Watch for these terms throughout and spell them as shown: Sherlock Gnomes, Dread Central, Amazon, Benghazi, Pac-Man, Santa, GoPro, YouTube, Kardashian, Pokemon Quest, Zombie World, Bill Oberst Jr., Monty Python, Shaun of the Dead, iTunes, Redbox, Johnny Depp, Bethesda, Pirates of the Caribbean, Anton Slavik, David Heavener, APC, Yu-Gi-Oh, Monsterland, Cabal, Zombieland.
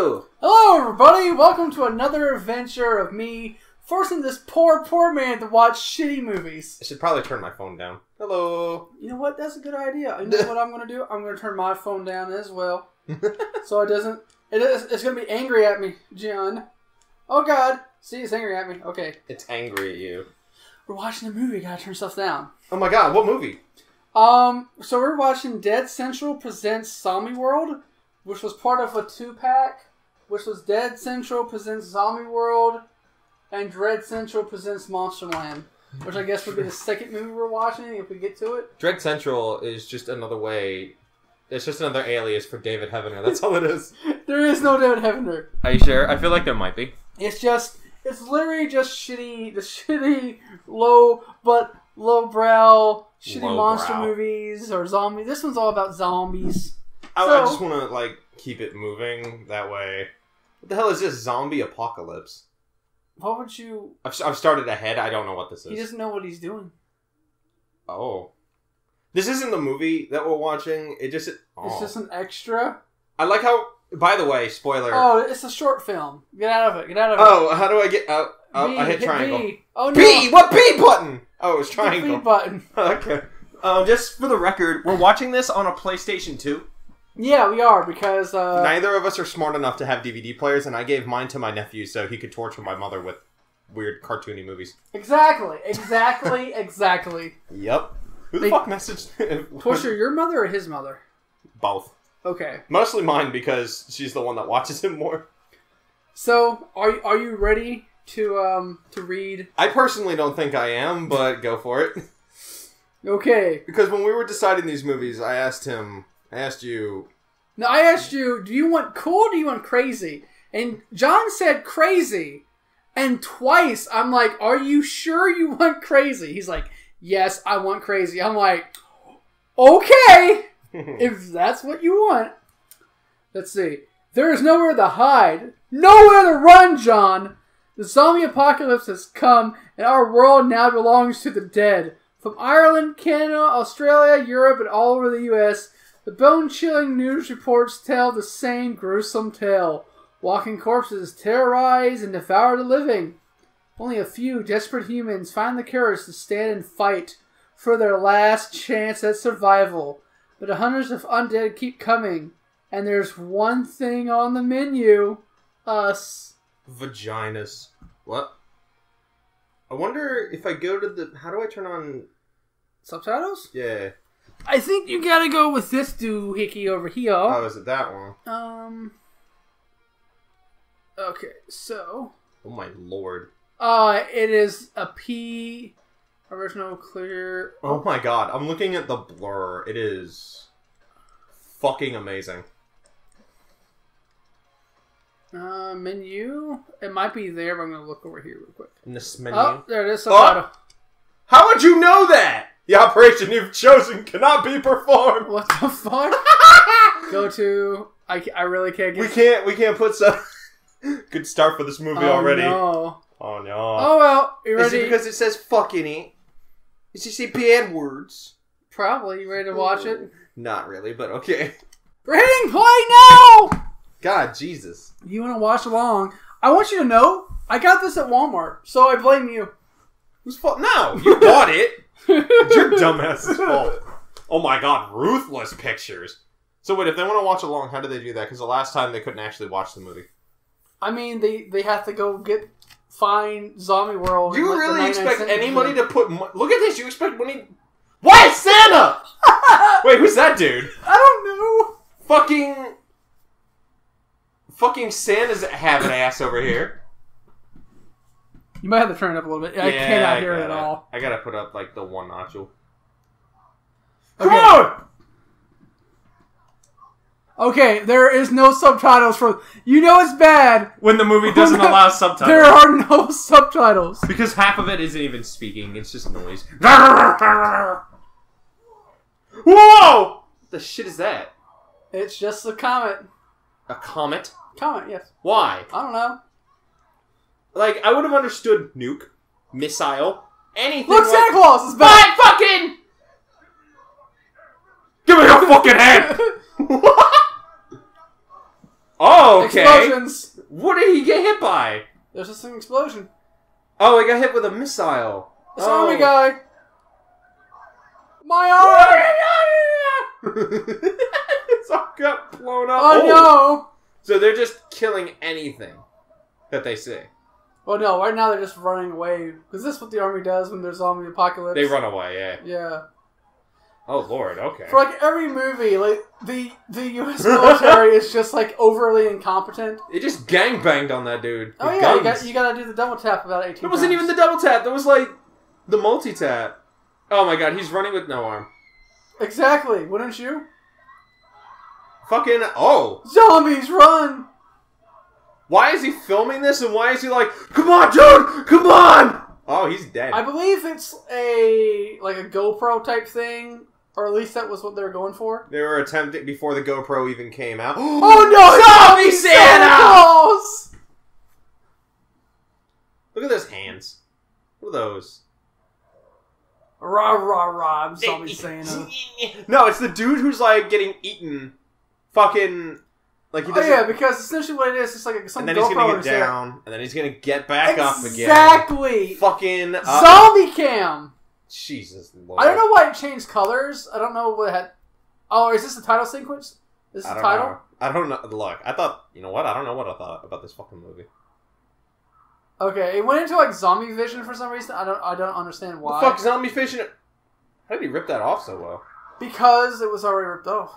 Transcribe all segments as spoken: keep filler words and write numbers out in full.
Hello! Hello, everybody! Welcome to another adventure of me forcing this poor, poor man to watch shitty movies. I should probably turn my phone down. Hello! You know what? That's a good idea. You know what I'm going to do? I'm going to turn my phone down as well. So it doesn't... It is, it's going to be angry at me, John. Oh, God! See, it's angry at me. Okay. It's angry at you. We're watching a movie. Gotta turn stuff down. Oh, my God. What movie? Um, so we're watching Dread Central Presents Zombie World, which was part of a two-pack, which was Dread Central Presents Zombie World, and Dread Central Presents Monsterland, which I guess would be the second movie we're watching if we get to it. Dread Central is just another way, it's just another alias for David Heavener, that's all it is. There is no David Heavener. Are you sure? I feel like there might be. It's just, it's literally just shitty, the shitty, low, but lowbrow, shitty low monster brow. movies, or zombies. This one's all about zombies. I, so, I just want to, like, keep it moving that way. What the hell is this zombie apocalypse? What would you... I've, I've started ahead. I don't know what this is. He doesn't know what he's doing. Oh. This isn't the movie that we're watching. It just... Oh. It's just an extra. I like how... By the way, spoiler. Oh, it's a short film. Get out of it. Get out of it. Oh, how do I get out? Oh, I hit triangle. B. Oh, no. B! What B button? Oh, it's triangle. The B button. Okay. Um, just for the record, we're watching this on a PlayStation two. Yeah, we are, because... Uh, neither of us are smart enough to have D V D players, and I gave mine to my nephew so he could torture my mother with weird cartoony movies. Exactly. Exactly. Exactly. Yep. Who the they, fuck messaged... Torture your mother or his mother? Both. Okay. Mostly mine, because she's the one that watches him more. So, are, are you ready to, um, to read... I personally don't think I am, but go for it. Okay. Because when we were deciding these movies, I asked him... I asked you... No, I asked you, do you want cool or do you want crazy? And John said crazy. And twice, I'm like, are you sure you want crazy? He's like, yes, I want crazy. I'm like, okay, if that's what you want. Let's see. There is nowhere to hide. Nowhere to run, John. The zombie apocalypse has come, and our world now belongs to the dead. From Ireland, Canada, Australia, Europe, and all over the U S, the bone-chilling news reports tell the same gruesome tale. Walking corpses terrorize and devour the living. Only a few desperate humans find the courage to stand and fight for their last chance at survival. But the hundreds of undead keep coming, and there's one thing on the menu. Us. Vaginas. What? I wonder if I go to the... How do I turn on... Subtitles? Yeah. I think you gotta go with this doohickey over here. Oh, is it that one? Um. Okay, so. Oh my lord. Uh, it is a P. Original clear. Oh my god, I'm looking at the blur. It is fucking amazing. Uh, menu. It might be there, but I'm gonna look over here real quick. In this menu. Oh, there it is. Oh! How would you know that? The operation you've chosen cannot be performed. What the fuck? Go to. I, I really can't get. We can't. We can't put some. Good start for this movie oh, already. No. Oh no. Oh well. You ready? Is it because it says "fucking" it? Is it say bad words? Probably. You ready to watch Ooh. it? Not really, but okay. We're hitting play now. God, Jesus. You want to watch along? I want you to know I got this at Walmart, so I blame you. Who's fault? No, you bought it. It's your dumbass's fault. Oh my god, ruthless pictures. So wait, if they want to watch along, how do they do that? Because the last time they couldn't actually watch the movie. I mean, they, they have to go get find Zombie World. Do you really expect anybody to put... Look at this, you expect money... Why is Santa? Wait, who's that dude? I don't know. Fucking... Fucking Santa's having ass over here. You might have to turn it up a little bit. I yeah, cannot I hear gotta, it at all. I gotta put up, like, the one notchule. Okay. Come on! Okay, there is no subtitles for... You know it's bad... When the movie doesn't allow subtitles. There are no subtitles. Because half of it isn't even speaking. It's just noise. Whoa! What the shit is that? It's just a comet. A comet? Comet, yes. Why? I don't know. Like, I would have understood nuke, missile, anything. Look, like... Santa Claus is back! My fucking... Give me your fucking hand! Oh, okay. Explosions. What did he get hit by? There's just an explosion. Oh, I got hit with a missile. It's oh. Army guy. My arm! It's all got blown up. Oh, oh no! So they're just killing anything that they see. Well, no. Right now they're just running away. Because this is what the army does when there's zombie apocalypse. They run away, yeah. Yeah. Oh, Lord, okay. For, like, every movie, like, the the U S military is just, like, overly incompetent. It just gangbanged on that dude. Oh, yeah, you gotta, you gotta do the double tap about eighteen times. It wasn't even the double tap. That was, like, the multi-tap. Oh, my God, he's running with no arm. Exactly. Wouldn't you? Fucking, oh. Zombies, run! Why is he filming this, and why is he like, come on, dude, come on! Oh, he's dead. I believe it's a, like, a GoPro type thing. Or at least that was what they were going for. They were attempting before the GoPro even came out. Oh no! Zombie Santa! So look at those hands. What are those? Rah, rah, rah, I'm Zombie Santa. No, it's the dude who's like getting eaten. Fucking. Like he doesn't... Oh yeah, because essentially what it is, it's like some GoPro. And then GoPro he's gonna get down, there. And then he's gonna get back exactly. up again. Exactly! Fucking. Up. Zombie cam! Jesus Lord. I don't know why it changed colors. I don't know what it had... Oh, is this the title sequence? Is this I the title? Know. I don't know. Look, I thought... You know what? I don't know what I thought about this fucking movie. Okay, it went into, like, zombie vision for some reason. I don't I don't understand why. The fuck, zombie vision... How did he rip that off so well? Because it was already ripped off.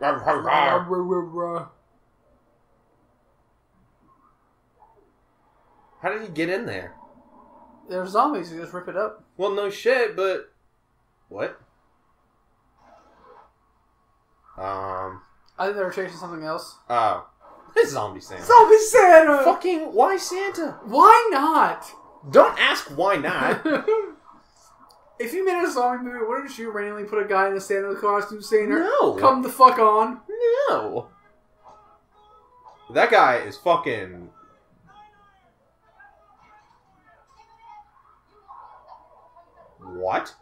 How did he get in there? There's zombies, you just rip it up. Well, no shit, but... What? Um... I think they were chasing something else. Oh. It's Zombie Santa. Zombie Santa! Fucking, why Santa? Why not? Don't ask why not. If you made a zombie movie, wouldn't you randomly put a guy in a Santa costume saying, no. Come the fuck on. No. That guy is fucking... What?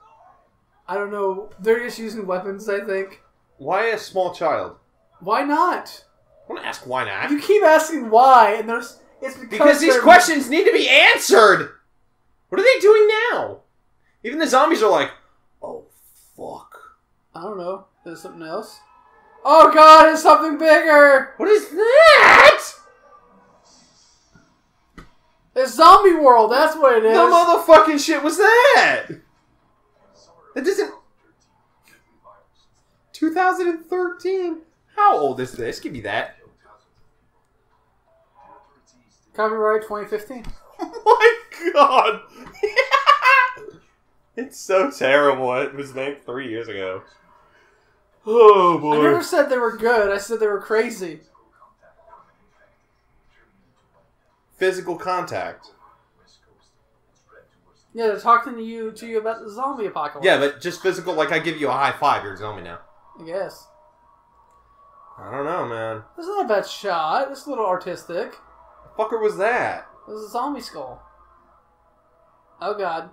I don't know. They're just using weapons, I think. Why a small child? Why not? I want to ask why not. You keep asking why, and there's... It's because, because these questions need to be answered! What are they doing now? Even the zombies are like, oh, fuck. I don't know. There's something else? Oh, God, it's something bigger! What is that?! It's Zombie World, that's what it is! The motherfucking shit was that?! That doesn't... two thousand thirteen? How old is this? Give me that. Copyright twenty fifteen. Oh my god! It's so terrible. It was made three years ago. Oh boy. I never said they were good. I said they were crazy. Physical contact. Yeah, they're talking to you to you about the zombie apocalypse. Yeah, but just physical, like I give you a high five, you're a zombie now. I guess. I don't know, man. That's not a bad shot. It's a little artistic. The fucker was that? It was a zombie skull. Oh, God.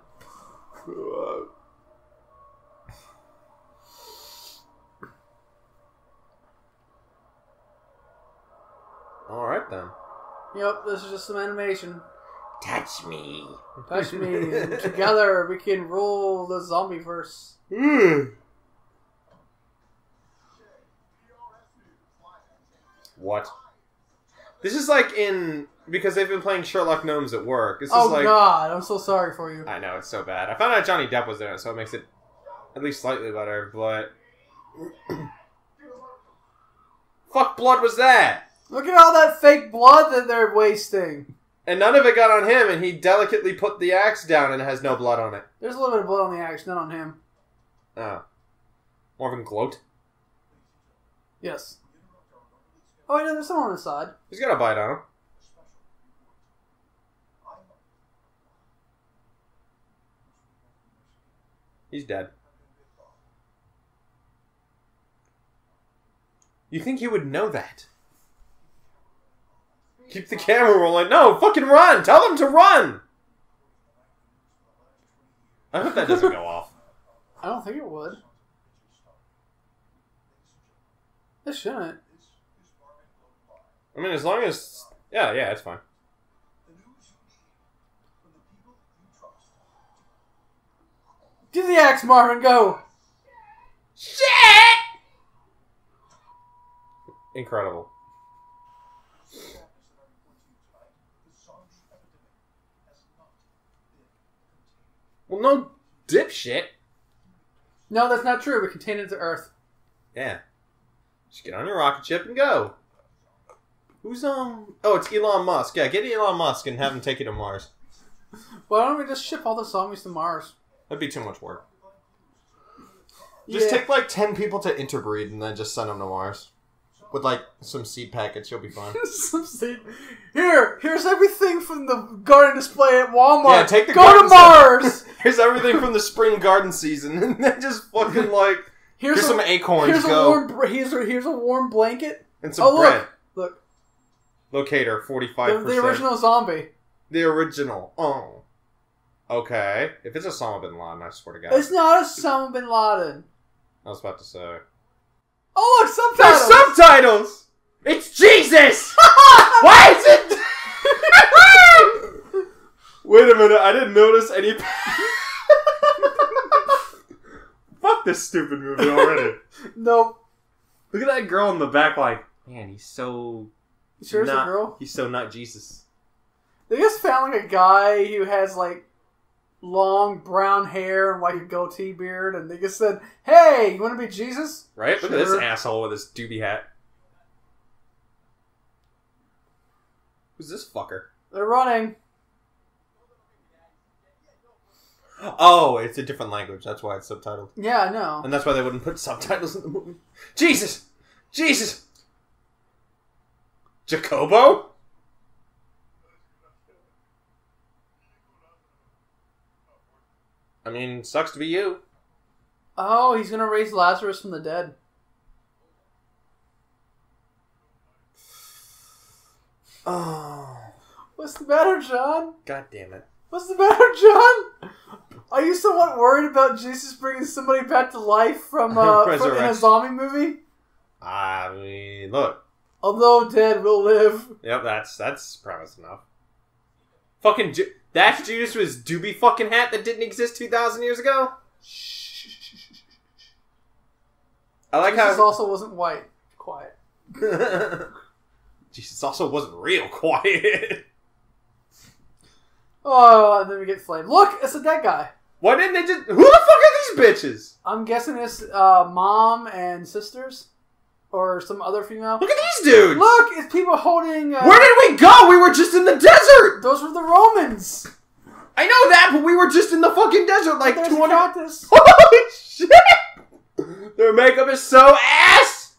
Alright, then. Yep, this is just some animation. Touch me. Touch me. Together we can rule the zombie-verse. Mm. What? This is like in... Because they've been playing Sherlock Gnomes at work. This oh, is like, God. I'm so sorry for you. I know. It's so bad. I found out Johnny Depp was in it, so it makes it at least slightly better, but... Fuck blood was that? Look at all that fake blood that they're wasting. And none of it got on him, and he delicately put the axe down and it has no blood on it. There's a little bit of blood on the axe, not on him. Oh. More of him gloat? Yes. Oh, wait, no, there's someone on the side. He's got a bite on him. He's dead. You think he would know that? Keep the camera rolling. No, fucking run! Tell them to run! I hope that doesn't go off. I don't think it would. It shouldn't. I mean, as long as... Yeah, yeah, it's fine. Do the axe, Marvin, go! Shit! Incredible. Well, no dipshit. No, that's not true. We're contained into Earth. Yeah. Just get on your rocket ship and go. Who's on... Oh, it's Elon Musk. Yeah, get Elon Musk and have him take you to Mars. Why don't we just ship all the zombies to Mars? That'd be too much work. Just yeah. take, like, ten people to interbreed and then just send them to Mars. With, like, some seed packets, you'll be fine. Some seed... Here! Here's everything from the garden display at Walmart! Yeah, take the Go to Mars! Here's everything from the spring garden season. And then just fucking, like... Here's, here's a, some acorns, here's go. A warm, here's, a, here's a warm blanket. And some oh, bread. Look, look. Locator, forty-five percent. The, the original zombie. The original. Oh. Okay. If it's Osama bin Laden, I swear to God. It's not Osama bin Laden. I was about to say. Oh, look, subtitles! There's subtitles! It's Jesus! Why is it... Wait a minute, I didn't notice any... Fuck this stupid movie already. Nope. Look at that girl in the back like, man, he's so... You sure it's a girl? He's so not Jesus. They just found like a guy who has like long brown hair and like a goatee beard, and they just said, "Hey, you want to be Jesus?" Right? Sure. Look at this asshole with his doobie hat. Who's this fucker? They're running. Oh, it's a different language. That's why it's subtitled. Yeah, I know. And that's why they wouldn't put subtitles in the movie. Jesus, Jesus. Jacobo? I mean, sucks to be you. Oh, he's gonna raise Lazarus from the dead. Oh. What's the matter, John? God damn it. What's the matter, John? Are you somewhat worried about Jesus bringing somebody back to life from, uh, from in a zombie movie? I mean, look. Although dead, will live. Yep, that's that's promise enough. Fucking Ju that's Judas with his doobie fucking hat that didn't exist two thousand years ago. Shh. I like Jesus how Jesus also wasn't white. Quiet. Jesus also wasn't real quiet. Oh, and then we get flamed. Look, it's a dead guy. Why didn't they just? Who the fuck are these bitches? I'm guessing it's uh, mom and sisters. Or some other female. Look at these dudes! Look! It's people holding... Uh, Where did we go? We were just in the desert! Those were the Romans! I know that, but we were just in the fucking desert like two hundred... There's a cactus. Holy shit! Their makeup is so ass!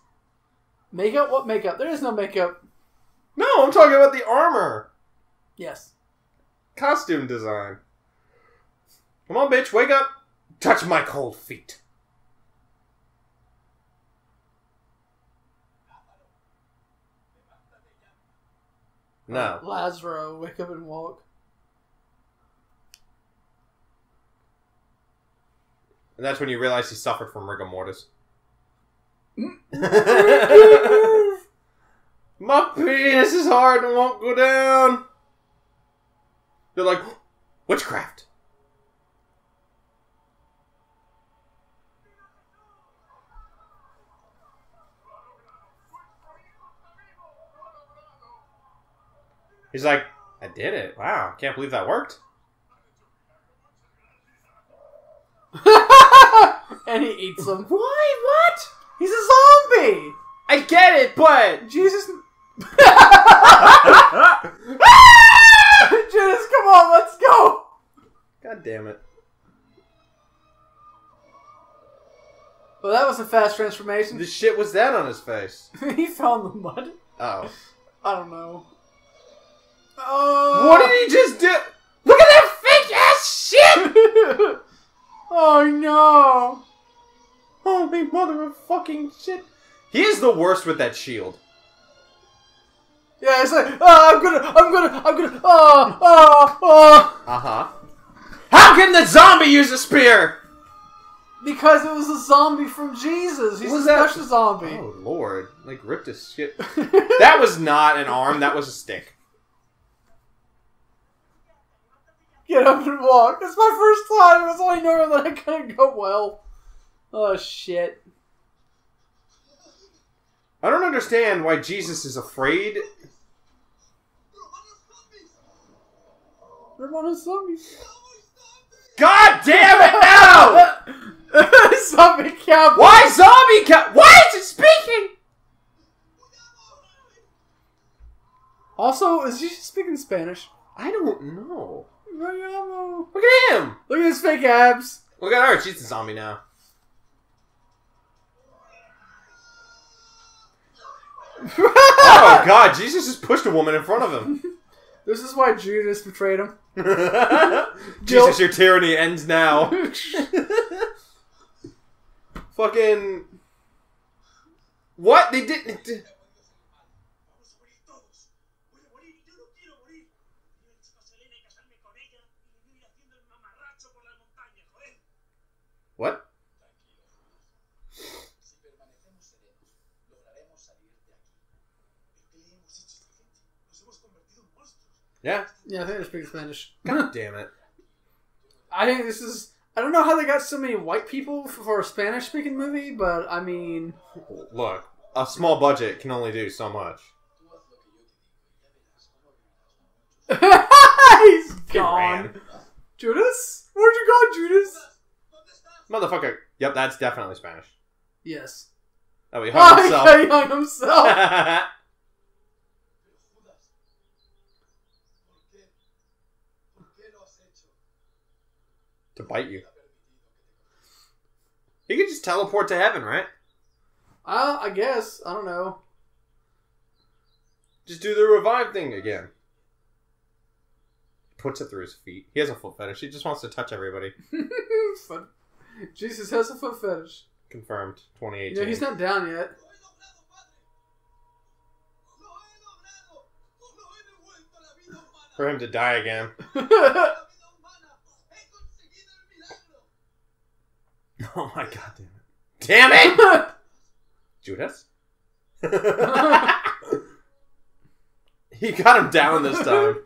Makeup? What makeup? There is no makeup. No, I'm talking about the armor. Yes. Costume design. Come on, bitch, wake up. Touch my cold feet. No. Lazaro, wake up and walk. And that's when you realize he suffered from rigor mortis. My penis is hard and won't go down. They're like, witchcraft. He's like, I did it. Wow, can't believe that worked. And he eats them. Why? What? He's a zombie! I get it, but... Jesus... Judas, come on, let's go! God damn it. Well, that was a fast transformation. The shit was that on his face? He fell in the mud. Oh. I don't know. Oh. What did he just do? Look at that fake ass shit! Oh no! Holy mother of fucking shit! He is the worst with that shield. Yeah, it's like, oh, I'm gonna, I'm gonna, I'm gonna, oh, oh, oh. Uh huh. How can the zombie use a spear? Because it was a zombie from Jesus. He's was a special that? zombie. Oh, Lord. Like, ripped his shit. That was not an arm. That was a stick. Get up and walk. It's my first time. It was only normal that I couldn't go well. Oh, shit. I don't understand why Jesus is afraid. They're one of zombies. God damn it, no! Zombie cowboy. Why zombie cow? Why is it speaking? Also, is he speaking Spanish? I don't know. Look at him! Look at his fake abs. Look at her. She's a zombie now. Oh, God. Jesus just pushed a woman in front of him. This is why Judas betrayed him. Jesus, your tyranny ends now. Fucking... What? They didn't... What? Yeah? Yeah, I think they're speaking Spanish. God damn it. I think this is... I don't know how they got so many white people for a Spanish-speaking movie, but, I mean... Look, a small budget can only do so much. He's gone. Judas? Where'd you go, Judas? Motherfucker. Yep, that's definitely Spanish. Yes. Oh, he hung himself. Oh, he hung himself. To bite you. He could just teleport to heaven, right? Uh, I guess. I don't know. Just do the revive thing again. Puts it through his feet. He has a foot fetish. He just wants to touch everybody. Fun. Jesus has a foot fetish. Confirmed. twenty eighteen. Yeah, he's not down yet. For him to die again. Oh my God, damn it. Damn it! Judas? He got him down this time.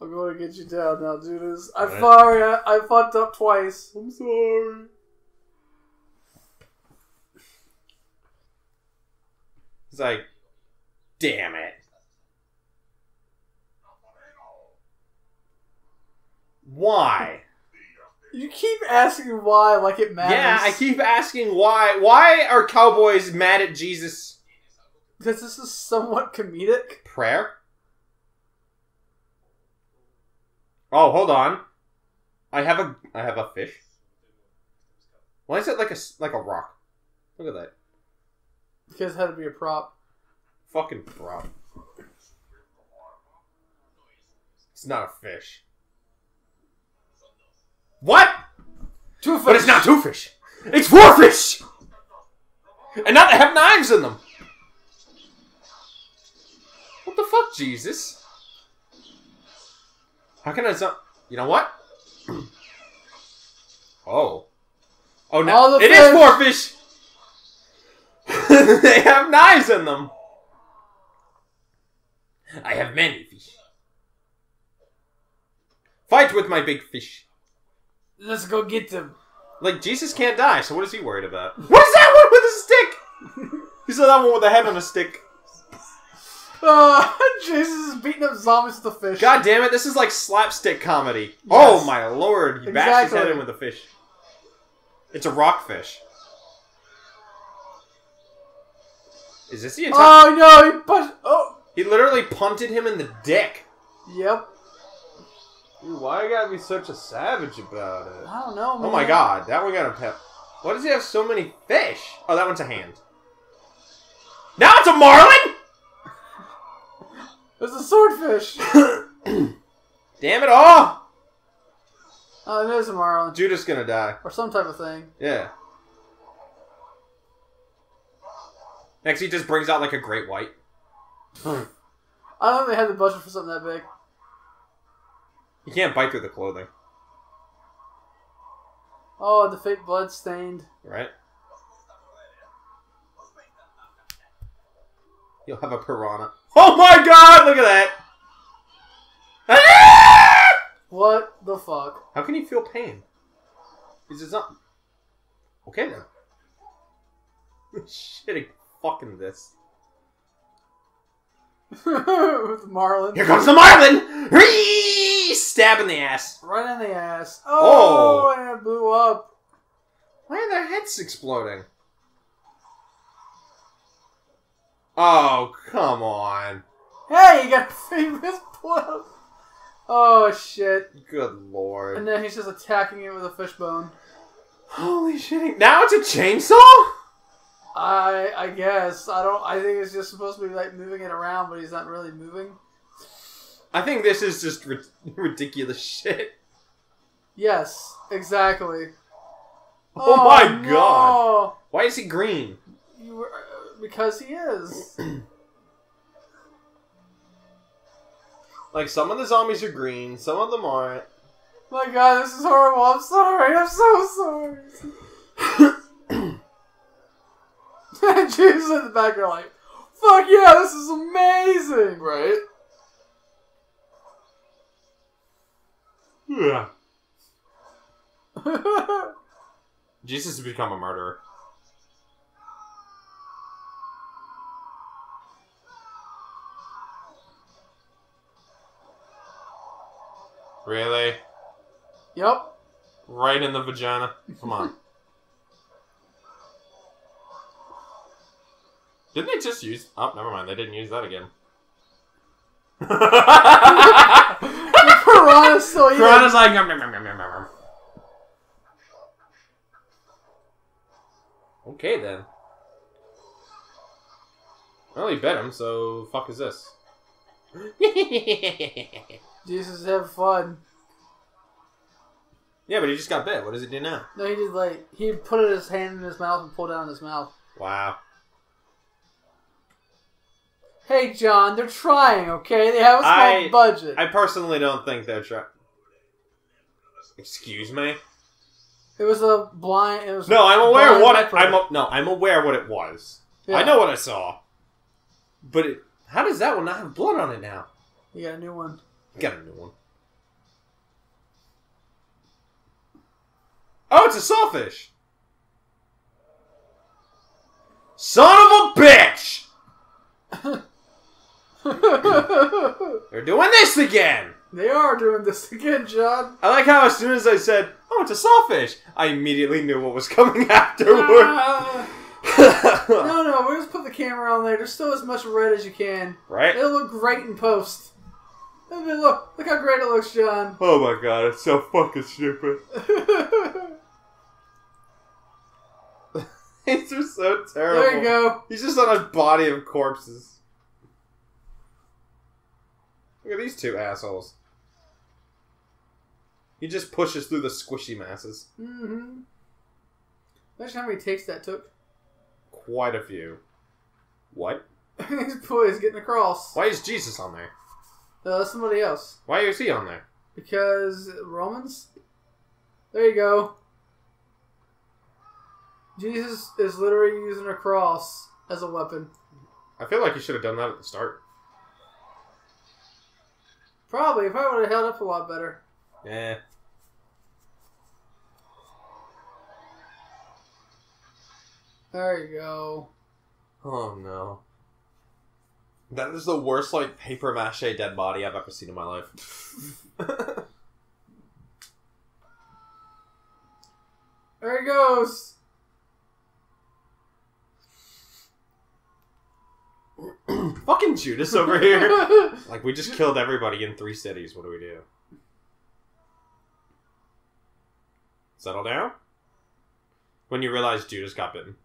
I'm going to get you down now, Judas. I'm right. sorry. I, I fucked up twice. I'm sorry. He's like, damn it. Why? You keep asking why like it matters. Yeah, I keep asking why. Why are cowboys mad at Jesus? Because this is somewhat comedic. Prayer? Oh, hold on. I have a I have a fish. Why is it like a, like a rock? Look at that. Because it had to be a prop. Fucking prop. It's not a fish. What? Two fish. But it's not two fish. It's four fish! And now they have knives in them. What the fuck, Jesus? How can I... So you know what? Oh. Oh, no. It fish. is four fish! They have knives in them. I have many fish. Fight with my big fish. Let's go get them. Like, Jesus can't die, so what is he worried about? What is that one with a stick? He saw that one with a head on a stick. Uh, Jesus is beating up zombies with a fish. God damn it, this is like slapstick comedy. Yes. Oh my Lord, he exactly. bashed his head in with a fish. It's a rockfish. Is this the entire... Oh no, he punched... Oh. He literally punted him in the dick. Yep. Dude, why you gotta be such a savage about it? I don't know, man. Oh my God, that one got a pep. Why does he have so many fish? Oh, that one's a hand. Now it's a marlin? It's a swordfish. Damn it all! Oh, there's a marlin. Judas gonna die. Or some type of thing. Yeah. Next, he just brings out like a great white. I don't think they had the budget for something that big. You can't bite through the clothing. Oh, the fake blood stained. Right. You'll have a piranha. Oh my god, look at that! Ah! What the fuck? How can you feel pain? Is it something? Okay then. Shitting fucking this. With Marlin. Here comes the Marlin! Stab in the ass. Right in the ass. Oh, oh, and it blew up. Why are their heads exploding? Oh, come on. Hey, you got famous blood. Oh, shit. Good lord. And then he's just attacking it with a fishbone. Holy shit. Now it's a chainsaw? I I guess. I don't I think it's just supposed to be like moving it around, but he's not really moving. I think this is just ri ridiculous shit. Yes, exactly. Oh, oh my no. god. Why is he green? You were, uh, because he is. Like, some of the zombies are green, some of them aren't. My god, this is horrible. I'm sorry. I'm so sorry. And Jesus in the back are like, fuck yeah, this is amazing, right? Yeah. Jesus has become a murderer. Really? Yep. Right in the vagina. Come on. Didn't they just use... Oh, never mind. They didn't use that again. Piranha's still eating. Piranha's like... Nom, nom, nom, nom, nom, nom. Okay, then. Well, he bet him, so... Fuck is this? Jesus, have fun. Yeah, but he just got bit. What does he do now? No, he did, like... He put his hand in his mouth and pulled down his mouth. Wow. Hey, John, they're trying, okay? They have a small I, budget. I personally don't think they're trying. Excuse me? It was a blind... It was no, I'm aware of what it... I'm a, no, I'm aware what it was. Yeah. I know what I saw. But it, how does that one not have blood on it now? You got a new one. You got a new one. Oh, it's a sawfish! Son of a bitch! They're doing this again! They are doing this again, John. I like how as soon as I said, oh, it's a sawfish, I immediately knew what was coming afterward. Uh, no, no, we'll just put the camera on there. There's still as much red as you can. Right? It'll look great in post. I mean, look, look how great it looks, John. Oh my god, it's so fucking stupid. These are so terrible. There you go. He's just on a body of corpses. Look at these two assholes. He just pushes through the squishy masses. Mm-hmm. Imagine how many takes that took. Quite a few. What? This boy is getting across. Why is Jesus on there? Uh, somebody else. Why is he on there? Because Romans? There you go. Jesus is literally using a cross as a weapon. I feel like he should have done that at the start. Probably. If I would have held up a lot better. Yeah. There you go. Oh, no. That is the worst, like, paper mache dead body I've ever seen in my life. There he goes! Fucking Judas over here. Like, we just killed everybody in three cities. What do we do? Settle down? When you realize Judas got bitten.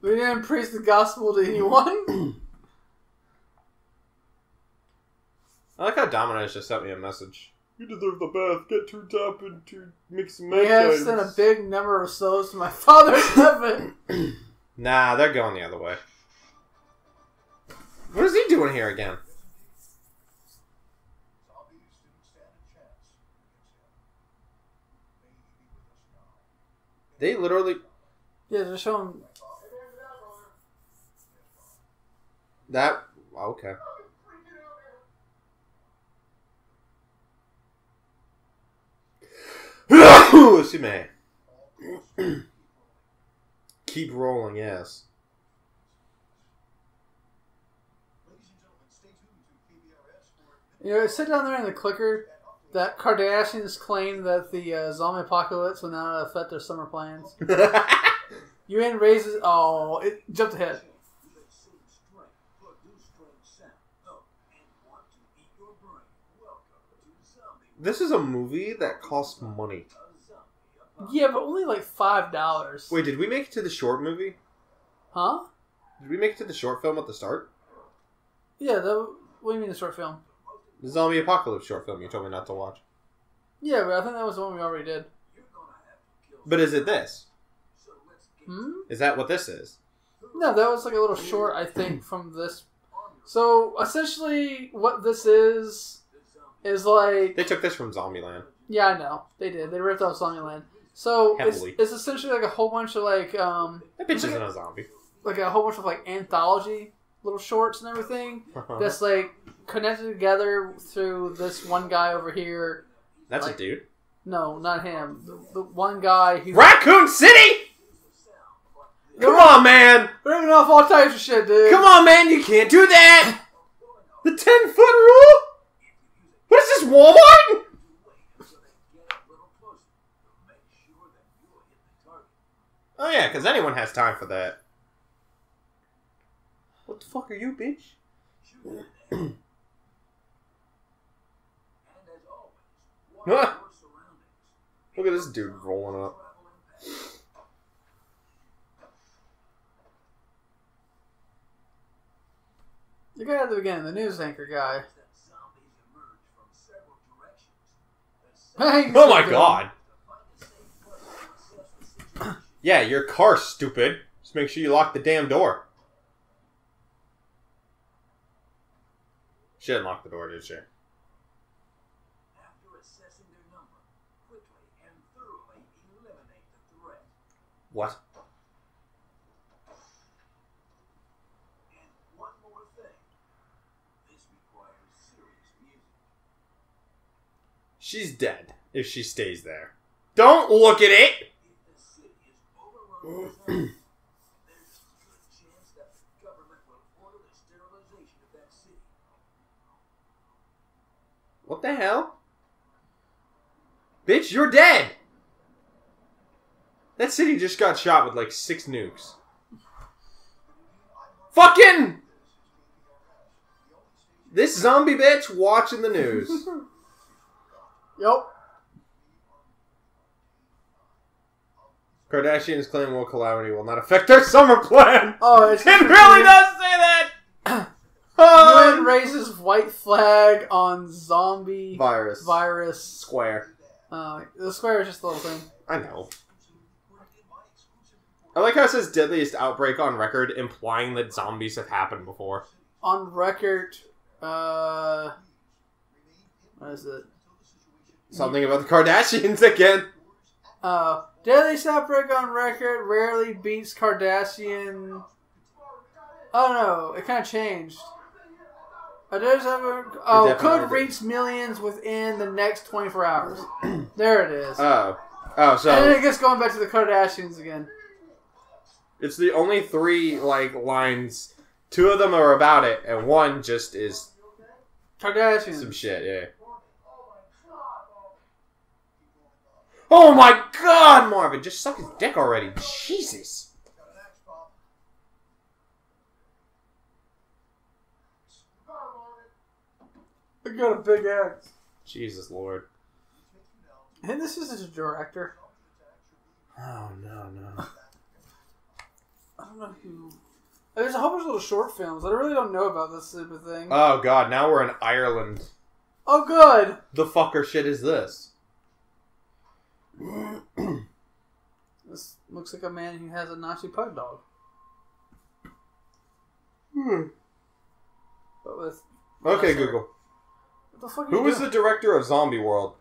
We didn't preach the gospel to anyone. I like how Domino's just sent me a message. You deserve the bath. Get turned up and to make some meds. We have sent a big number of souls to my father's heaven. Nah, they're going the other way. What is he doing here again? They literally... Yeah, they're showing... That... Okay. Excuse me. Keep rolling, yes. You know, sit down there in the clicker that Kardashians claim that the uh, zombie apocalypse will not affect their summer plans. U N raises... Oh, it jumped ahead. This is a movie that costs money. Yeah, but only like five dollars. Wait, did we make it to the short movie? Huh? Did we make it to the short film at the start? Yeah, the, what do you mean the short film? The zombie apocalypse short film you told me not to watch. Yeah, but I think that was the one we already did. But is it this? Hmm? Is that what this is? No, that was like a little short, I think, from this. So, essentially, what this is... Is like... They took this from Zombieland. Yeah, I know. They did. They ripped off Zombieland. So, it's, it's essentially like a whole bunch of like... um. That bitch isn't like a, a zombie. Like a whole bunch of like anthology little shorts and everything. That's like connected together through this one guy over here. That's like, a dude? No, not him. The, the one guy who... Raccoon City?! Come on, man! They're ripping off all types of shit, dude. Come on, man! You can't do that! The ten-foot rule?! What is this, Walmart? Oh yeah, because anyone has time for that. What the fuck are you, bitch? Look at this dude rolling up. The guy at the beginning, the news anchor guy. Oh my god. Yeah, your car, stupid. Just make sure you lock the damn door. She didn't lock the door, did she? What? She's dead if she stays there. Don't look at it! What the hell? Bitch, you're dead! That city just got shot with like six nukes. Fucking! This zombie bitch watching the news. Yep. Kardashians claim world calamity will not affect their summer plan. Oh, it's it really does say that. Oh, U N raises white flag on zombie virus. Virus square. Uh, the square is just a little thing. I know. I like how it says deadliest outbreak on record, implying that zombies have happened before. On record, uh, what is it? Something about the Kardashians again. Uh, deadliest outbreak on record rarely beats Kardashian. Oh no, it kind of changed. Uh, ever, oh, could reach millions within the next twenty-four hours. There it is. Oh, oh, so and then it gets going back to the Kardashians again. It's the only three like lines. Two of them are about it, and one just is Kardashians. Some shit, yeah. Oh my god, Marvin! Just suck his dick already. Jesus! I got a big axe. Jesus, Lord. And this is a director. Oh, no, no. I don't know who... There's a whole bunch of little short films. I really don't know about this type of thing. Oh, god. Now we're in Ireland. Oh, good! The fucker shit is this? This looks like a man who has a Nazi pug dog. Hmm. But with okay, Google. What the fuck are you doing? Who is the director of Zombie World?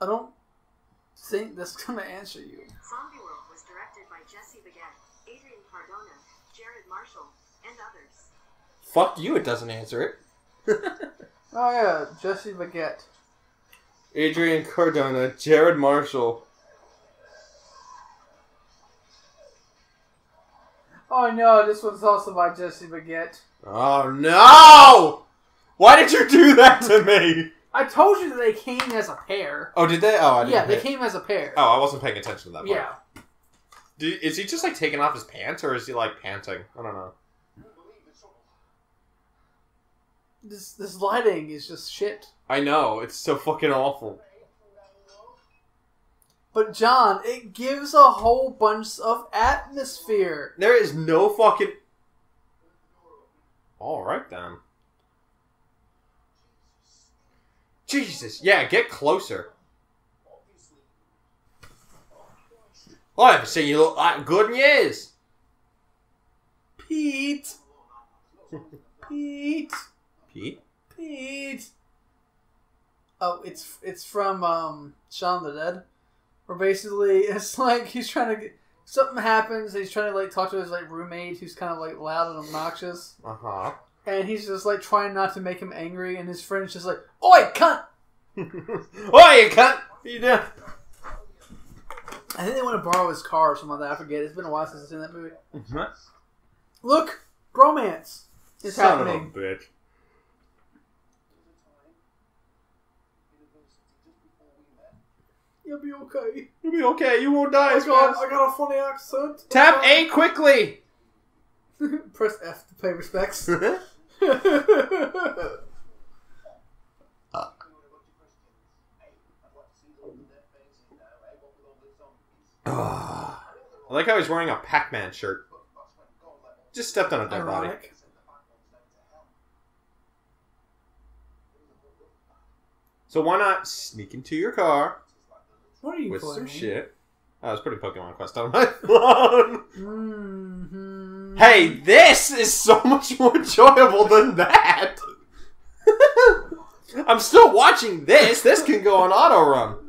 I don't think that's gonna answer you. Zombie World by Jesse Baget, Adrian Cardona, Jared Marshall, and others. Fuck you, it doesn't answer it. Oh yeah, Jesse Baget. Adrian Cardona, Jared Marshall. Oh no, this one's also by Jesse Baget. Oh no! Why did you do that to me? I told you that they came as a pair. Oh, did they? Oh, I didn't. Yeah, they came as a pair. Oh, I wasn't paying attention to that part. Yeah. Do, is he just like taking off his pants, or is he like panting? I don't know. This this lighting is just shit. I know, it's so fucking awful. But John, it gives a whole bunch of atmosphere. There is no fucking... Alright then. Jesus, yeah, get closer. Well, I haven't seen you look like good in years. Pete. Pete. Pete? Pete. Oh, it's it's from um, Shaun of the Dead. Where basically it's like he's trying to get, something happens. And he's trying to like talk to his like roommate who's kind of like loud and obnoxious. Uh huh. And he's just like trying not to make him angry. And his friend's just like, "Oi, cunt! Oi, you cunt! What you doing?" I think they want to borrow his car or something like that. I forget. It's been a while since I've seen that movie. Mm-hmm. Look, bromance is Son happening. Of a bitch. You'll be okay. You'll be okay. You won't die. I got, I got a funny accent. Tap A quickly. Press F to pay respects. uh. I like how he's wearing a Pac-Man shirt. Just stepped on a dead body. So why not sneak into your car? What are you with playing? Some shit. Oh, it's pretty Pokemon Quest on my phone. Mm-hmm. Hey, this is so much more enjoyable than that. I'm still watching this. This can go on auto run.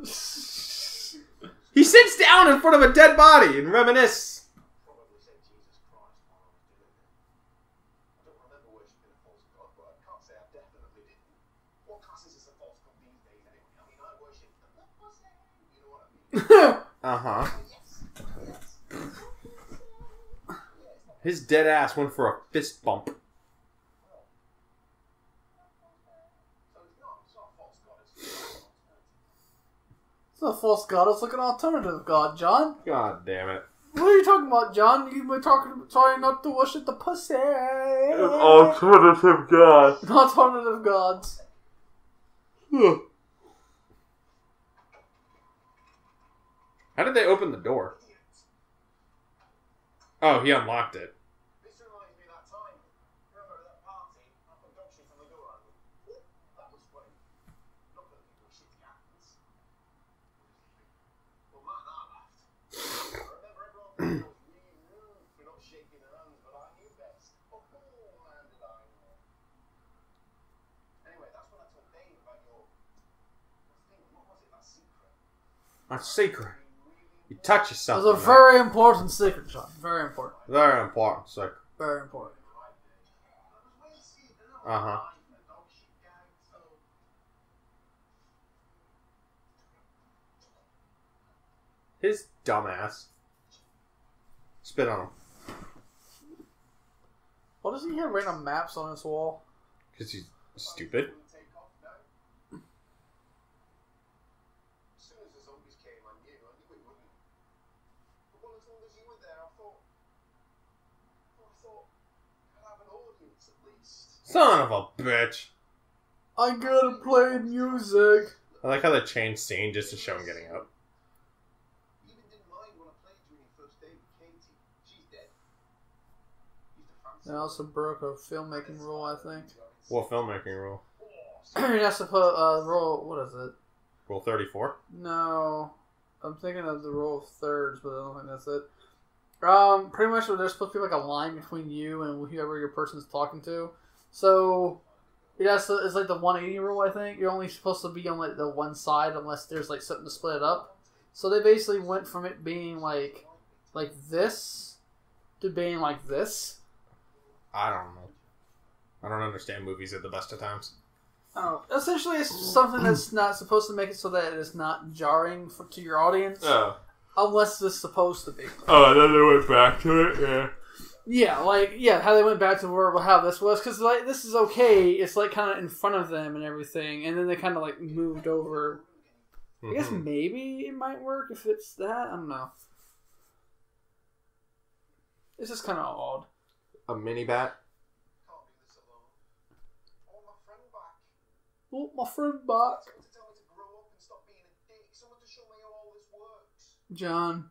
He sits down in front of a dead body and reminisces. Uh-huh. His dead ass went for a fist bump. It's not a false god, it's like an alternative god, John. God damn it. What are you talking about, John? You were talking, trying not to worship the pussy. An alternative god. An alternative gods. Huh. How did they open the door? Oh, he unlocked it. This reminds me of that time. Remember that party? I put dog shit on the door. That was funny. Not that people shit happens. Well, Matt and I laughed. I remember everyone was really not shaking their hands, but I knew best. Oh, man, did I know. Anyway, that's when I told Dave about your thing. What was it? That secret. That secret. You touch yourself. It's a very right? important secret, John. Very important. Very important secret. Very important. Uh huh. His dumbass. Spit on him. Why does he have random maps on his wall? Because he's stupid. Son of a bitch. I gotta play music. I like how they changed scene just to show him getting up. Even didn't mind when I played during the first day with Katie. She's dead. They also broke a filmmaking rule, I think. What filmmaking rule? You're not supposed uh rule what is it? Rule thirty four? No. I'm thinking of the rule of thirds, but I don't think that's it. Um pretty much there's supposed to be like a line between you and whoever your person's talking to. So, yeah, so it's like the one eighty rule, I think. You're only supposed to be on like the one side unless there's like something to split it up. So they basically went from it being like like this, debating like this. I don't know. I don't understand movies at the best of times. Oh, essentially, it's something that's not supposed to make it so that it is not jarring for, to your audience. Oh. Unless it's supposed to be. Oh, and then they went back to it, yeah. Yeah, like, yeah, how they went back to where, how this was. Because, like, this is okay. It's, like, kind of in front of them and everything. And then they kind of, like, moved over. Mm-hmm. I guess maybe it might work if it's that. I don't know. It's just kind of odd. A mini-bat? Oh, my friend back. John.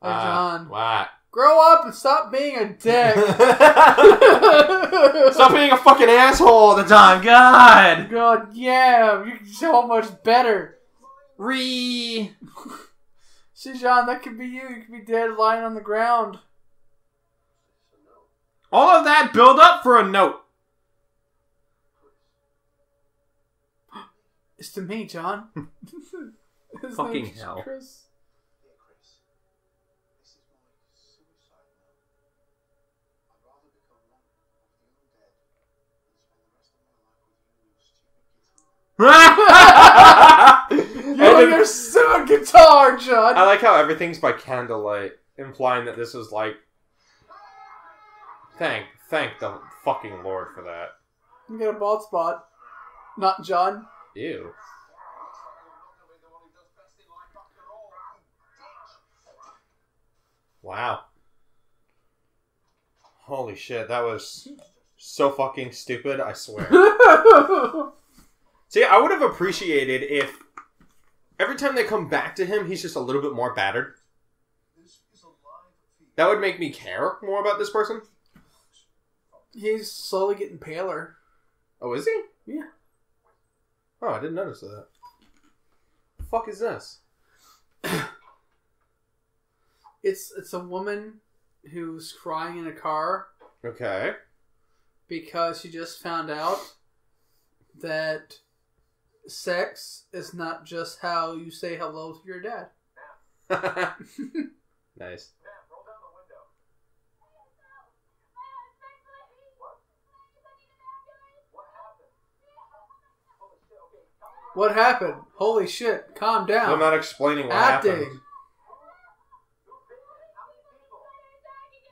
Hey, uh, John. What? Grow up and stop being a dick. Stop being a fucking asshole all the time. God. God, yeah. You're so much better. Re. See, John, that could be you. You could be dead lying on the ground. All of that build up for a note. It's to me, John. Fucking hell. Chris. You and your stupid guitar, John. I like how everything's by candlelight, implying that this is like. Thank, thank the fucking Lord for that. You got a bald spot, not John. Ew. Wow. Holy shit, that was so fucking stupid, I swear. See, I would have appreciated if every time they come back to him, he's just a little bit more battered. That would make me care more about this person. He's slowly getting paler. Oh, is he? Yeah. Oh, I didn't notice that. The fuck is this? It's it's a woman who's crying in a car. Okay. Because she just found out that sex is not just how you say hello to your dad. Nice. What happened? Holy shit. Calm down. I'm not explaining what Acting. happened.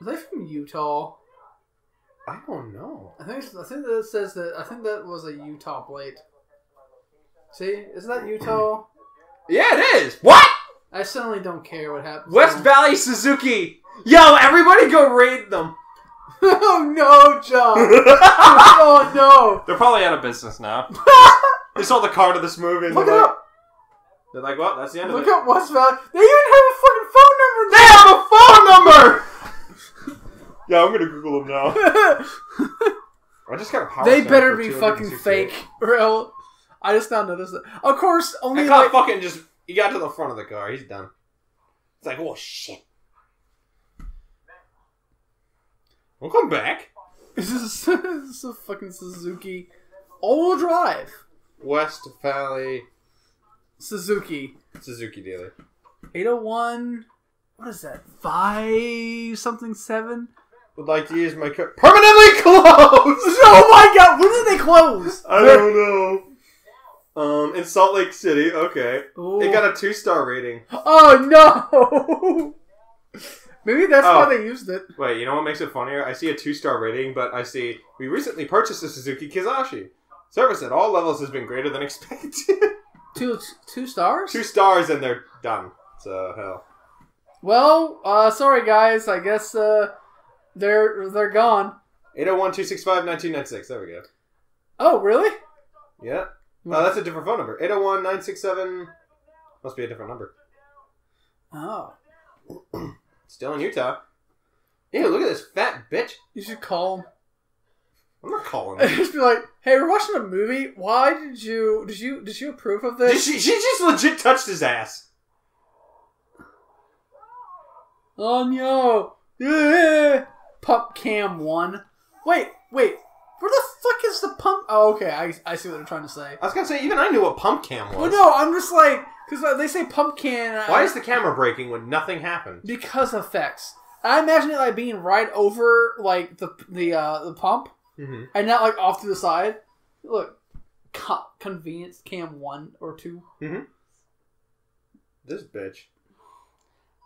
Are they from Utah? I don't know. I think I think that it says that I think that was a Utah plate. See? Isn't that Utah? Yeah, it is. What? I certainly don't care what happens. West now. Valley Suzuki. Yo, everybody go raid them. Oh no, John. Oh no. They're probably out of business now. They saw the card of this movie. And Look they're it like, up. They're like, well, that's the end Look of it. Look up West Valley. They even have a fucking phone number. They have a phone number. Yeah, I'm gonna Google them now. I just got a power. They better be fucking fake, or else I just now noticed that. Of course, only like fucking just he got to the front of the car. He's done. It's like, oh shit. We'll come back. This is this is a fucking Suzuki all-wheel drive. West Valley Suzuki. Suzuki dealer. eight oh one. What is that? Five something seven? Would like to use my car. Permanently closed! Oh my god! When did they close? I They're... don't know. Um, in Salt Lake City. Okay. Ooh. It got a two-star rating. Oh no! Maybe that's oh. why they used it. Wait, you know what makes it funnier? I see a two-star rating, but I see, we recently purchased a Suzuki Kizashi. Service at all levels has been greater than expected. two two stars? Two stars and they're done. So, hell. Well, uh, sorry guys. I guess uh, they're they're gone. eight oh one, two six five, one nine nine six. There we go. Oh, really? Yeah. No, that's a different phone number. eight oh one, nine six seven... Must be a different number. Oh. Still in Utah. Ew, look at this fat bitch. You should call him. I'm not calling her. Just be like, hey, we're watching a movie. Why did you... Did you Did you approve of this? She, she just legit touched his ass. Oh, no. Yeah. Pump cam one. Wait, wait. Where the fuck is the pump... Oh, okay. I, I see what they're trying to say. I was going to say, even I knew what pump cam was. Well, no, I'm just like... Because like, they say pumpkin. Why I, is the camera breaking when nothing happened? Because of effects. I imagine it like being right over like the the uh, the pump, mm-hmm. and not like off to the side. Look, co convenience cam one or two. Mm-hmm. This bitch.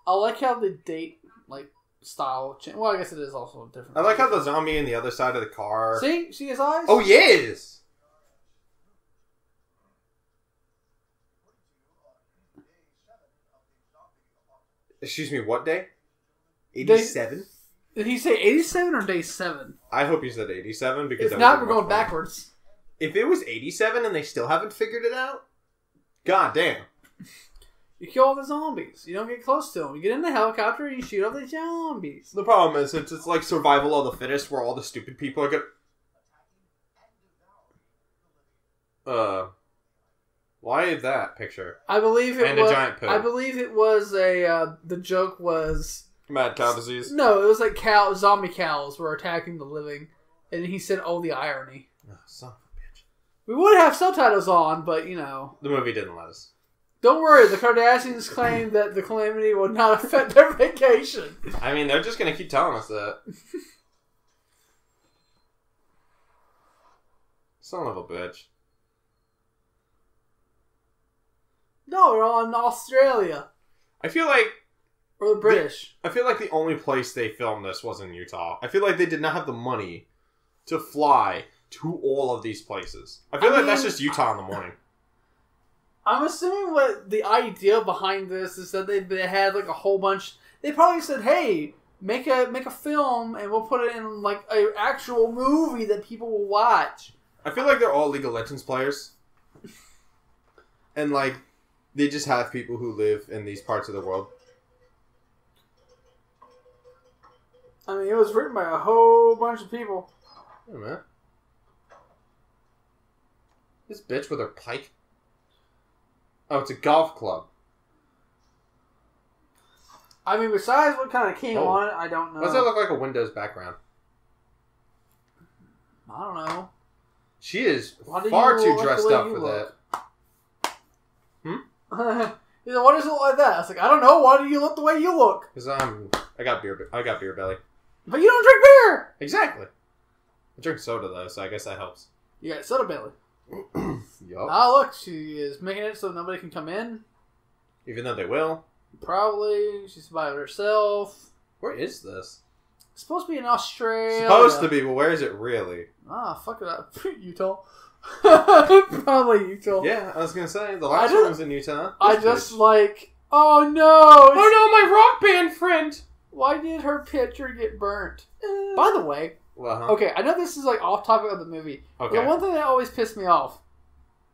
I like how the date like style change. Well, I guess it is also different. I like how the zombie in the other side of the car. See, see his eyes. Oh yes. Excuse me, what day? eighty-seven? Did he say eighty-seven or day seven? I hope he said eighty-seven, because if not, we're going backwards. If it was eighty-seven and they still haven't figured it out, god damn. You kill all the zombies. You don't get close to them. You get in the helicopter and you shoot all the zombies. The problem is it's, it's like survival of the fittest where all the stupid people are gonna... Uh... Why that picture? I believe it and was, a giant poo. I believe it was a... Uh, the joke was... Mad cow disease? No, it was like cow, zombie cows were attacking the living. And he said, oh, the irony. Oh, son of a bitch. We would have subtitles on, but, you know. The movie didn't let us. Don't worry, the Kardashians claim that the calamity will not affect their vacation. I mean, they're just going to keep telling us that. Son of a bitch. No, we're all in Australia. I feel like... Or the British. The, I feel like the only place they filmed this was in Utah. I feel like they did not have the money to fly to all of these places. I feel I like mean, that's just Utah in the morning. I'm assuming what the idea behind this is that they, they had like a whole bunch... They probably said, hey, make a make a film and we'll put it in like an actual movie that people will watch. I feel like they're all League of Legends players. And like, they just have people who live in these parts of the world. I mean, it was written by a whole bunch of people. Wait a minute. This bitch with her pike. Oh, it's a golf club. I mean, besides what kind of came oh. on it, I don't know. Why does that look like a Windows background? I don't know. She is Why far too dressed up for look? that. Hmm? You know, why does it look like that? I was like, I don't know. Why do you look the way you look? Because I'm... I got beer. I got beer belly. But you don't drink beer. Exactly. I drink soda though, so I guess that helps. You got soda belly. Yup. Ah, look, she is making it so nobody can come in. Even though they will. Probably. She's by herself. Where is this? It's supposed to be in Australia. Supposed to be, but where is it really? Ah, fuck it up. Utah. Probably Utah. Yeah, I was gonna say the last one was in Utah. I just like. Oh no! It's... Oh no, my rock band friend. Why did her picture get burnt? Uh, By the way, uh-huh. okay, I know this is like off topic of the movie. Okay. But the one thing that always pissed me off,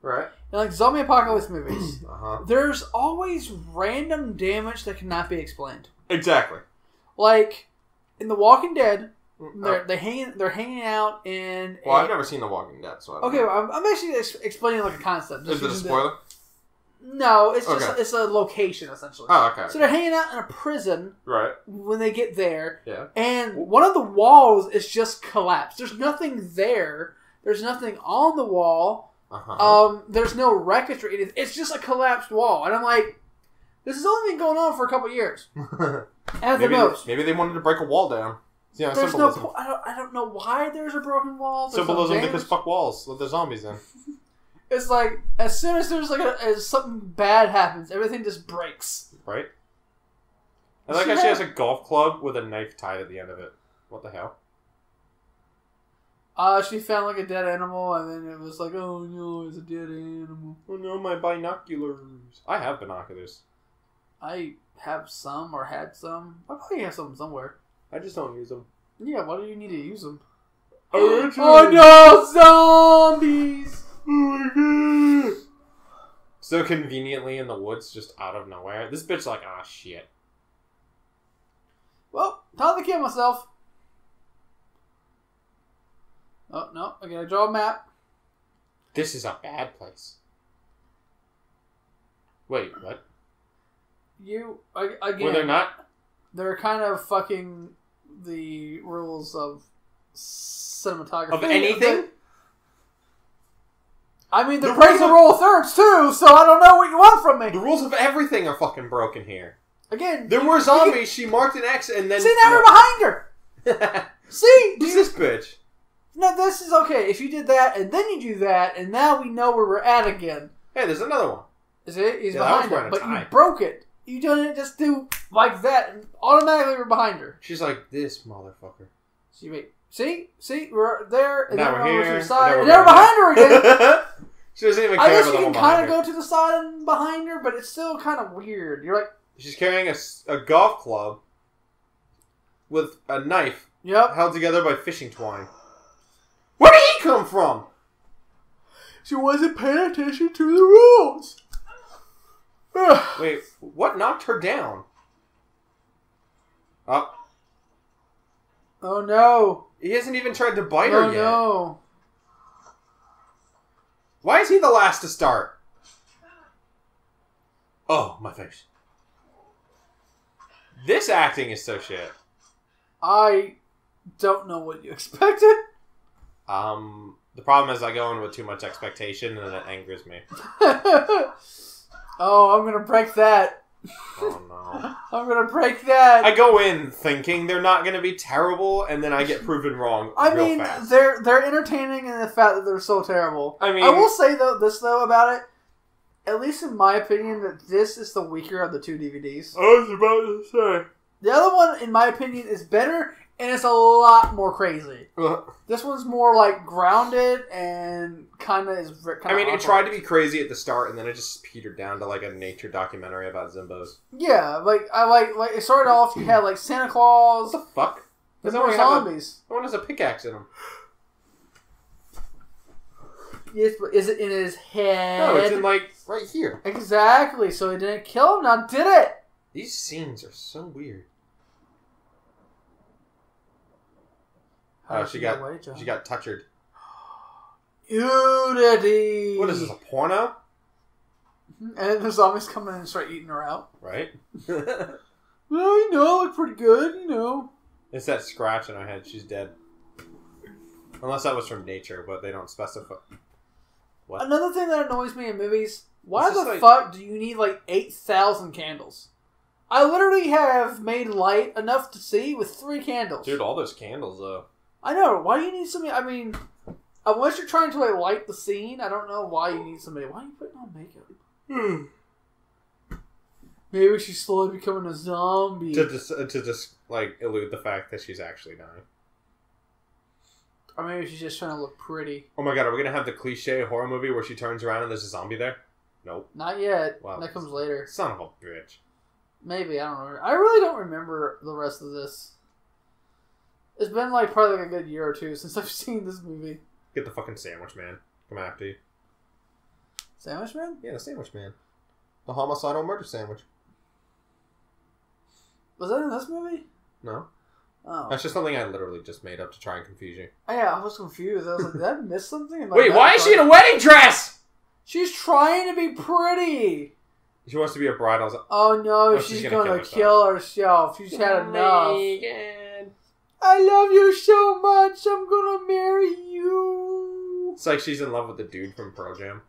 right? In like zombie apocalypse movies, uh-huh. there's always random damage that cannot be explained. Exactly. Like in The Walking Dead, they're, they're hanging, they're hanging out in. Well, a... I've never seen The Walking Dead, so I don't okay, know. Well, I'm actually ex explaining like a concept. Is it a spoiler? No, it's just okay. it's a location essentially. Oh, okay. So they're hanging out in a prison, right? When they get there, yeah. And one of the walls is just collapsed. There's nothing there. There's nothing on the wall. Uh-huh. Um, there's no wreckage or anything. It's just a collapsed wall, and I'm like, this has only been going on for a couple years. At the most, maybe they wanted to break a wall down. Yeah, there's symbolism. no. I don't. I don't know why there's a broken wall. There's symbolism because fuck walls. Let the zombies in. It's like, as soon as there's like a, as something bad happens, everything just breaks. Right? I like how she has a golf club with a knife tied at the end of it. What the hell? Uh, she found like a dead animal, and then it was like, oh no, it's a dead animal. Oh no, my binoculars. I have binoculars. I have some, or had some. I probably have some somewhere. I just don't use them. Yeah, why do you need to use them? Originally. Oh no, zombies! Oh my god! So conveniently in the woods, just out of nowhere. This bitch like, ah, shit. Well, time to kill myself. Oh, no. I gotta draw a map. This is a bad place. Wait, what? You, again... Were they not? They're kind of fucking the rules of cinematography. Of anything? I mean, the crazy rule of thirds, too, so I don't know what you want from me. The rules of everything are fucking broken here. Again. There were zombies, can... she marked an X, and then... See, now we're behind her! See? Who's this bitch? No, this is okay. If you did that, and then you do that, and now we know where we're at again. Hey, there's another one. Is it? He's yeah, behind her, but time. You broke it. You didn't just do like that, and automatically we're behind her. She's like, this motherfucker. See, wait. See? See? We're there, and now then we're, we're here, to the side, and now we're behind her again! She doesn't even care. I guess you can kind of go to the side and behind her, but it's still kind of weird. You're like... She's carrying a, a golf club with a knife yep. held together by fishing twine. Where did he come from? She wasn't paying attention to the rules. Wait, what knocked her down? Up. Oh. oh, no. He hasn't even tried to bite oh, her yet. Oh, no. Why is he the last to start? Oh, my face. This acting is so shit. I don't know what you expected. Um, the problem is I go in with too much expectation and it angers me. Oh, I'm gonna break that. Oh, no. I'm gonna break that. I go in thinking they're not gonna be terrible, and then I get proven wrong. I real mean, fast. they're they're entertaining in the fact that they're so terrible. I mean, I will say though this though about it. At least in my opinion, that this is the weaker of the two D V Ds. I was about to say the other one, in my opinion, is better, and it's a lot more crazy. This one's more like grounded and kind of is. Kinda I mean, awkward. It tried to be crazy at the start, and then it just petered down to like a nature documentary about Zimbos. Yeah, like I like like it started off. You had like Santa Claus. What the fuck? There's more zombies. That one has a pickaxe in him. Yes, but is it in his head? No, it's in, like, right here. Exactly, so it didn't kill him, now did it? These scenes are so weird. How oh, she got, away, she got touchered. Unity! What is this, a porno? And the zombies come in and start eating her out. Right? Well, you know, I look pretty good, you know. It's that scratch in her head, she's dead. Unless that was from nature, but they don't specify... What? Another thing that annoys me in movies, why the like... fuck do you need like eight thousand candles? I literally have made light enough to see with three candles. Dude, all those candles, though. I know. Why do you need so many? I mean, unless you're trying to like light the scene, I don't know why you need so many. Why are you putting on makeup? Hmm. Maybe she's slowly becoming a zombie. To just, to just like elude the fact that she's actually dying. Or maybe she's just trying to look pretty. Oh my god, are we going to have the cliche horror movie where she turns around and there's a zombie there? Nope. Not yet. Wow. That comes later. Son of a bitch. Maybe, I don't remember. I really don't remember the rest of this. It's been like probably like a good year or two since I've seen this movie. Get the fucking Sandwich Man. Come after you. Sandwich Man? Yeah, the Sandwich Man. The homicidal murder sandwich. Was that in this movie? No. Oh. That's just something I literally just made up to try and confuse you. Oh, yeah, I was confused. I was like, did I miss something? Like, wait, why is she in a wedding dress? She's trying to be pretty. She wants to be a bride. I was like, oh, no, no she's, she's going to kill herself. She's had enough. Megan. I love you so much. I'm going to marry you. It's like she's in love with the dude from Pro Jam.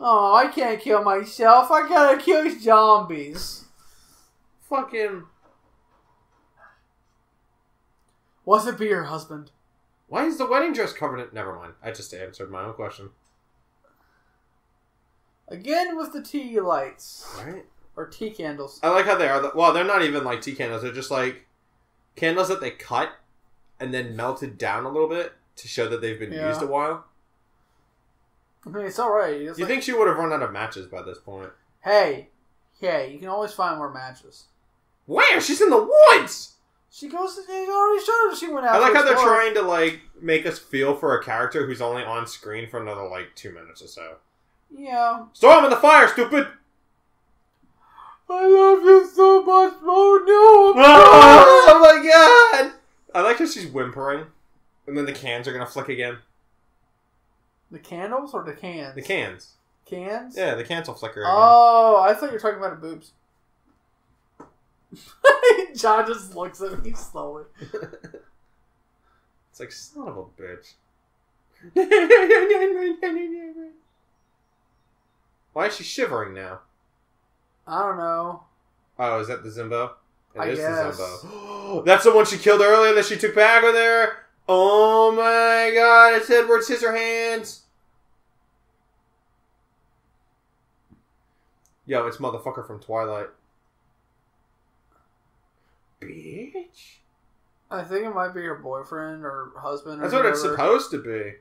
Oh, I can't kill myself. I got to kill zombies. Fucking... Was it be your husband? Why is the wedding dress covered in... Never mind. I just answered my own question. Again with the tea lights. Right? Or tea candles. I like how they are. Well, they're not even like tea candles. They're just like candles that they cut and then melted down a little bit to show that they've been yeah. used a while. I mean, it's alright. You like... think she would have run out of matches by this point. Hey. Hey, you can always find more matches. Where? She's in the woods! She goes. They already showed her. She went out. I like how they're trying to like make us feel for a character who's only on screen for another like two minutes or so. Yeah. Storm in the fire, stupid. I love you so much. Oh no! Oh my god! I like how she's whimpering, and then the cans are gonna flick again. The candles or the cans? The cans. Cans. Yeah, the cans will flicker again. Oh, I thought you were talking about her boobs. John just looks at me slowly. It's like, son of a bitch. Why is she shivering now? I don't know. Oh, is that the Zimbo? It I is guess. the Zimbo. That's the one she killed earlier that she took back with her. Oh my god, it's Edward Scissorhands. Yo, it's motherfucker from Twilight. Bitch? I think it might be her boyfriend or husband or That's whatever. What it's supposed to be.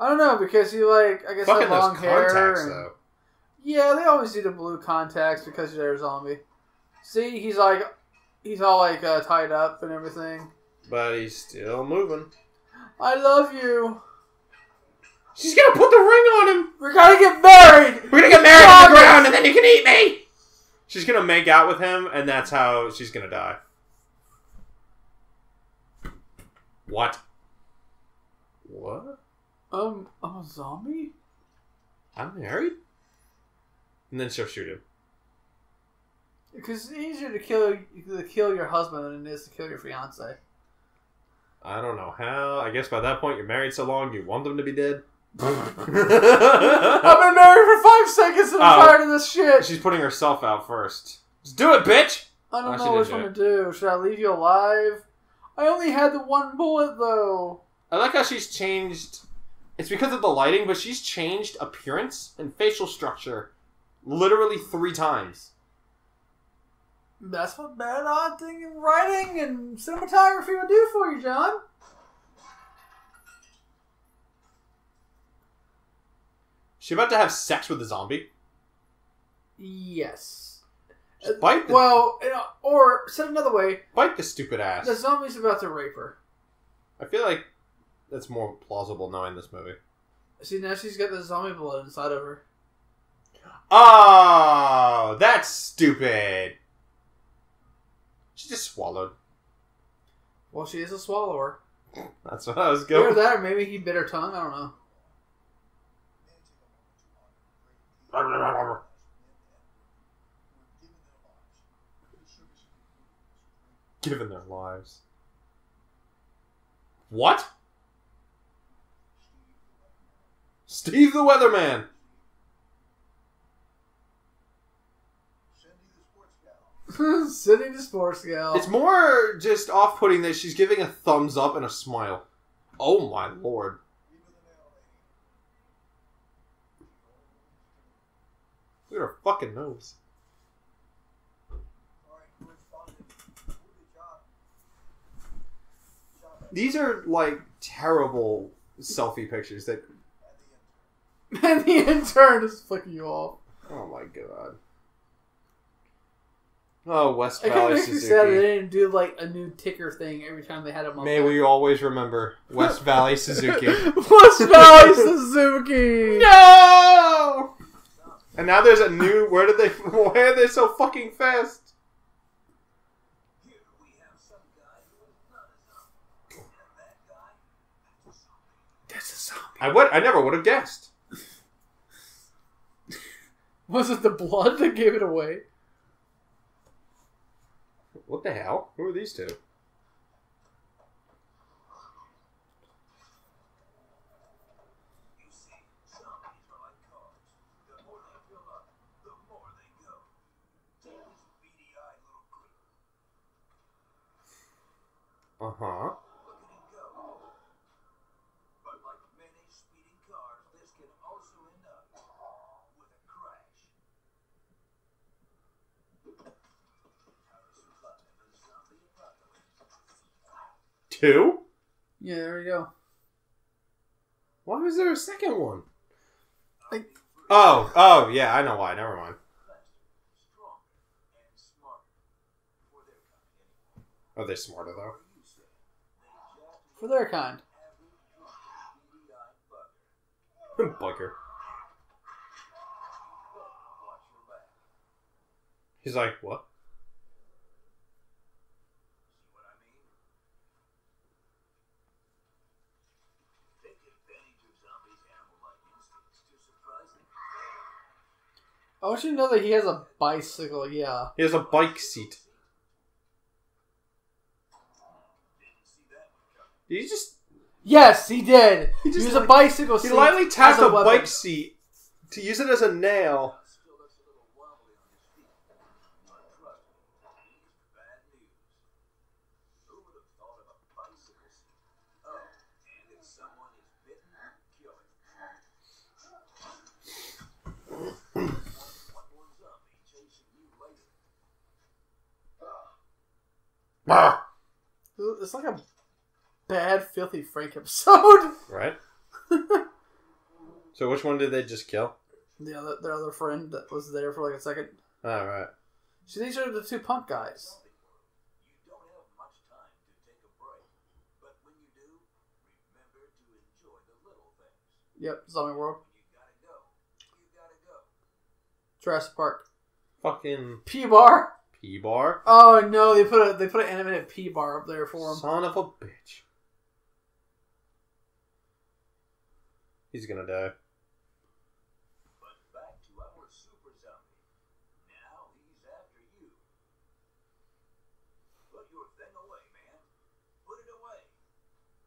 I don't know, because he, like, I guess Fucking had long those hair. Contacts, and... though. Yeah, they always do the blue contacts because they're a zombie. See, he's like, he's all, like, uh, tied up and everything. But he's still moving. I love you. She's gonna put the ring on him. We're gonna get married. We're gonna get married on the ground and then you can eat me. She's gonna make out with him and that's how she's gonna die. What? What? Um, I'm a zombie? I'm married? And then she'll shoot him. Because it's easier to kill, to kill your husband than it is to kill your fiancé. I don't know how. I guess by that point you're married so long you want them to be dead. I've been married for five seconds and I'm oh, tired of this shit. She's putting herself out first. Just do it, bitch! I don't oh, know which one to do. Should I leave you alive? I only had the one bullet, though. I like how she's changed. It's because of the lighting, but she's changed appearance and facial structure literally three times. That's what bad acting and writing and cinematography would do for you, John. She about to have sex with a zombie? Yes. Bite the... Well, or said another way. Bite the stupid ass. The zombie's about to rape her. I feel like that's more plausible knowing this movie. See, now she's got the zombie blood inside of her. Oh, that's stupid. She just swallowed. Well, she is a swallower. That's what I was going with. Either that or maybe he bit her tongue. I don't know. Given their lives. What? Steve the Weatherman! Sitting to sports gal. It's more just off-putting that she's giving a thumbs up and a smile. Oh my lord. Look at her fucking nose. These are like terrible selfie pictures that... And the intern is flicking you off. Oh my god. Oh, West Valley Suzuki. It kind of makes me sad that they didn't do like a new ticker thing every time they had a moment. May we always remember West Valley Suzuki. West Valley Suzuki! No! And now there's a new... Where did they... Why are they so fucking fast? Here we have some guy who is not a zombie. And that guy, that's a zombie. I, would, I never would have guessed. Was it the blood that gave it away? What the hell? Who are these two? Uh-huh. But like many speeding cars, this can also end up with a crash. Two? Yeah, there we go. Why was there a second one? I... Oh, oh, yeah, I know why. Never mind. Are they smarter, though? For their kind. Bugger. He's like, what? I want you to know that he has a bicycle, yeah. He has a bike seat. Did you just Yes, he did. He, just he used like, a bicycle seat. He lightly tapped a, a bike seat to use it as a nail. It's like a bad, filthy Frank episode. Right? So which one did they just kill? The other, their other friend that was there for like a second. All right. So these are the two punk guys. You don't have much time to take a break, but when you do, remember to enjoy the little things. Yep, Zombie World. You gotta go. You gotta go. Jurassic Park. Fucking P-Bar. P-Bar? Oh no, they put a they put an animated P-Bar up there for him. Son of a bitch. He's gonna die. But back to our super zombie. Now he's after you. Put your thing away, man. Put it away.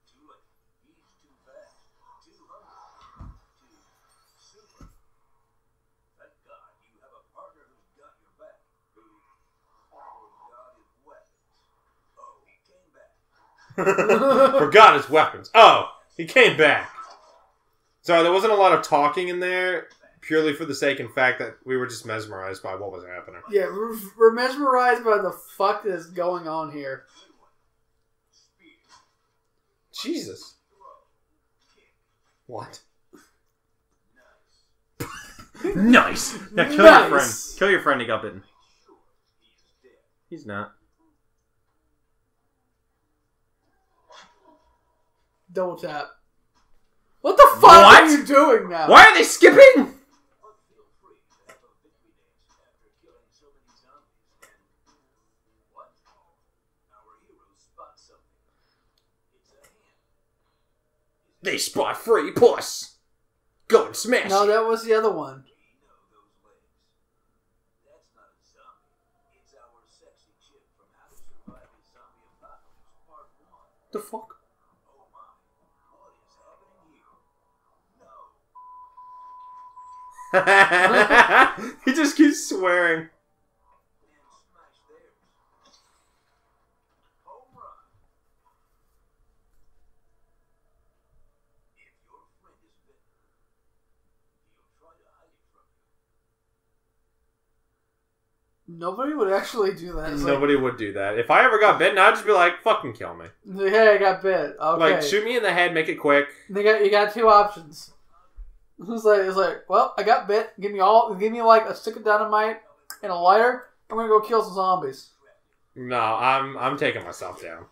Too late. He's too fast. Too hungry. Too super. Thank God you have a partner who's got your back. Forgot his weapons. Oh, he came back. Sorry, there wasn't a lot of talking in there, purely for the sake and fact that we were just mesmerized by what was happening. Yeah, we're, we're mesmerized by the fuck that's going on here. Jesus. What? Nice. Now kill nice. your friend. Kill your friend. He got bitten. He's not. Double tap. What the fuck what? are you doing now? Why are they skipping? They spot free puss. Go and smash. No, that was the other one. The fuck? He just keeps swearing. Nobody would actually do that. It's Nobody like, would do that. If I ever got bitten, I'd just be like, "Fucking kill me." Yeah, I got bit. Okay. Like, shoot me in the head. Make it quick. You got, you got two options. It was like, it was like, well, I got bit. Give me all, give me like a stick of dynamite and a lighter. I'm gonna go kill some zombies. No, I'm, I'm taking myself down.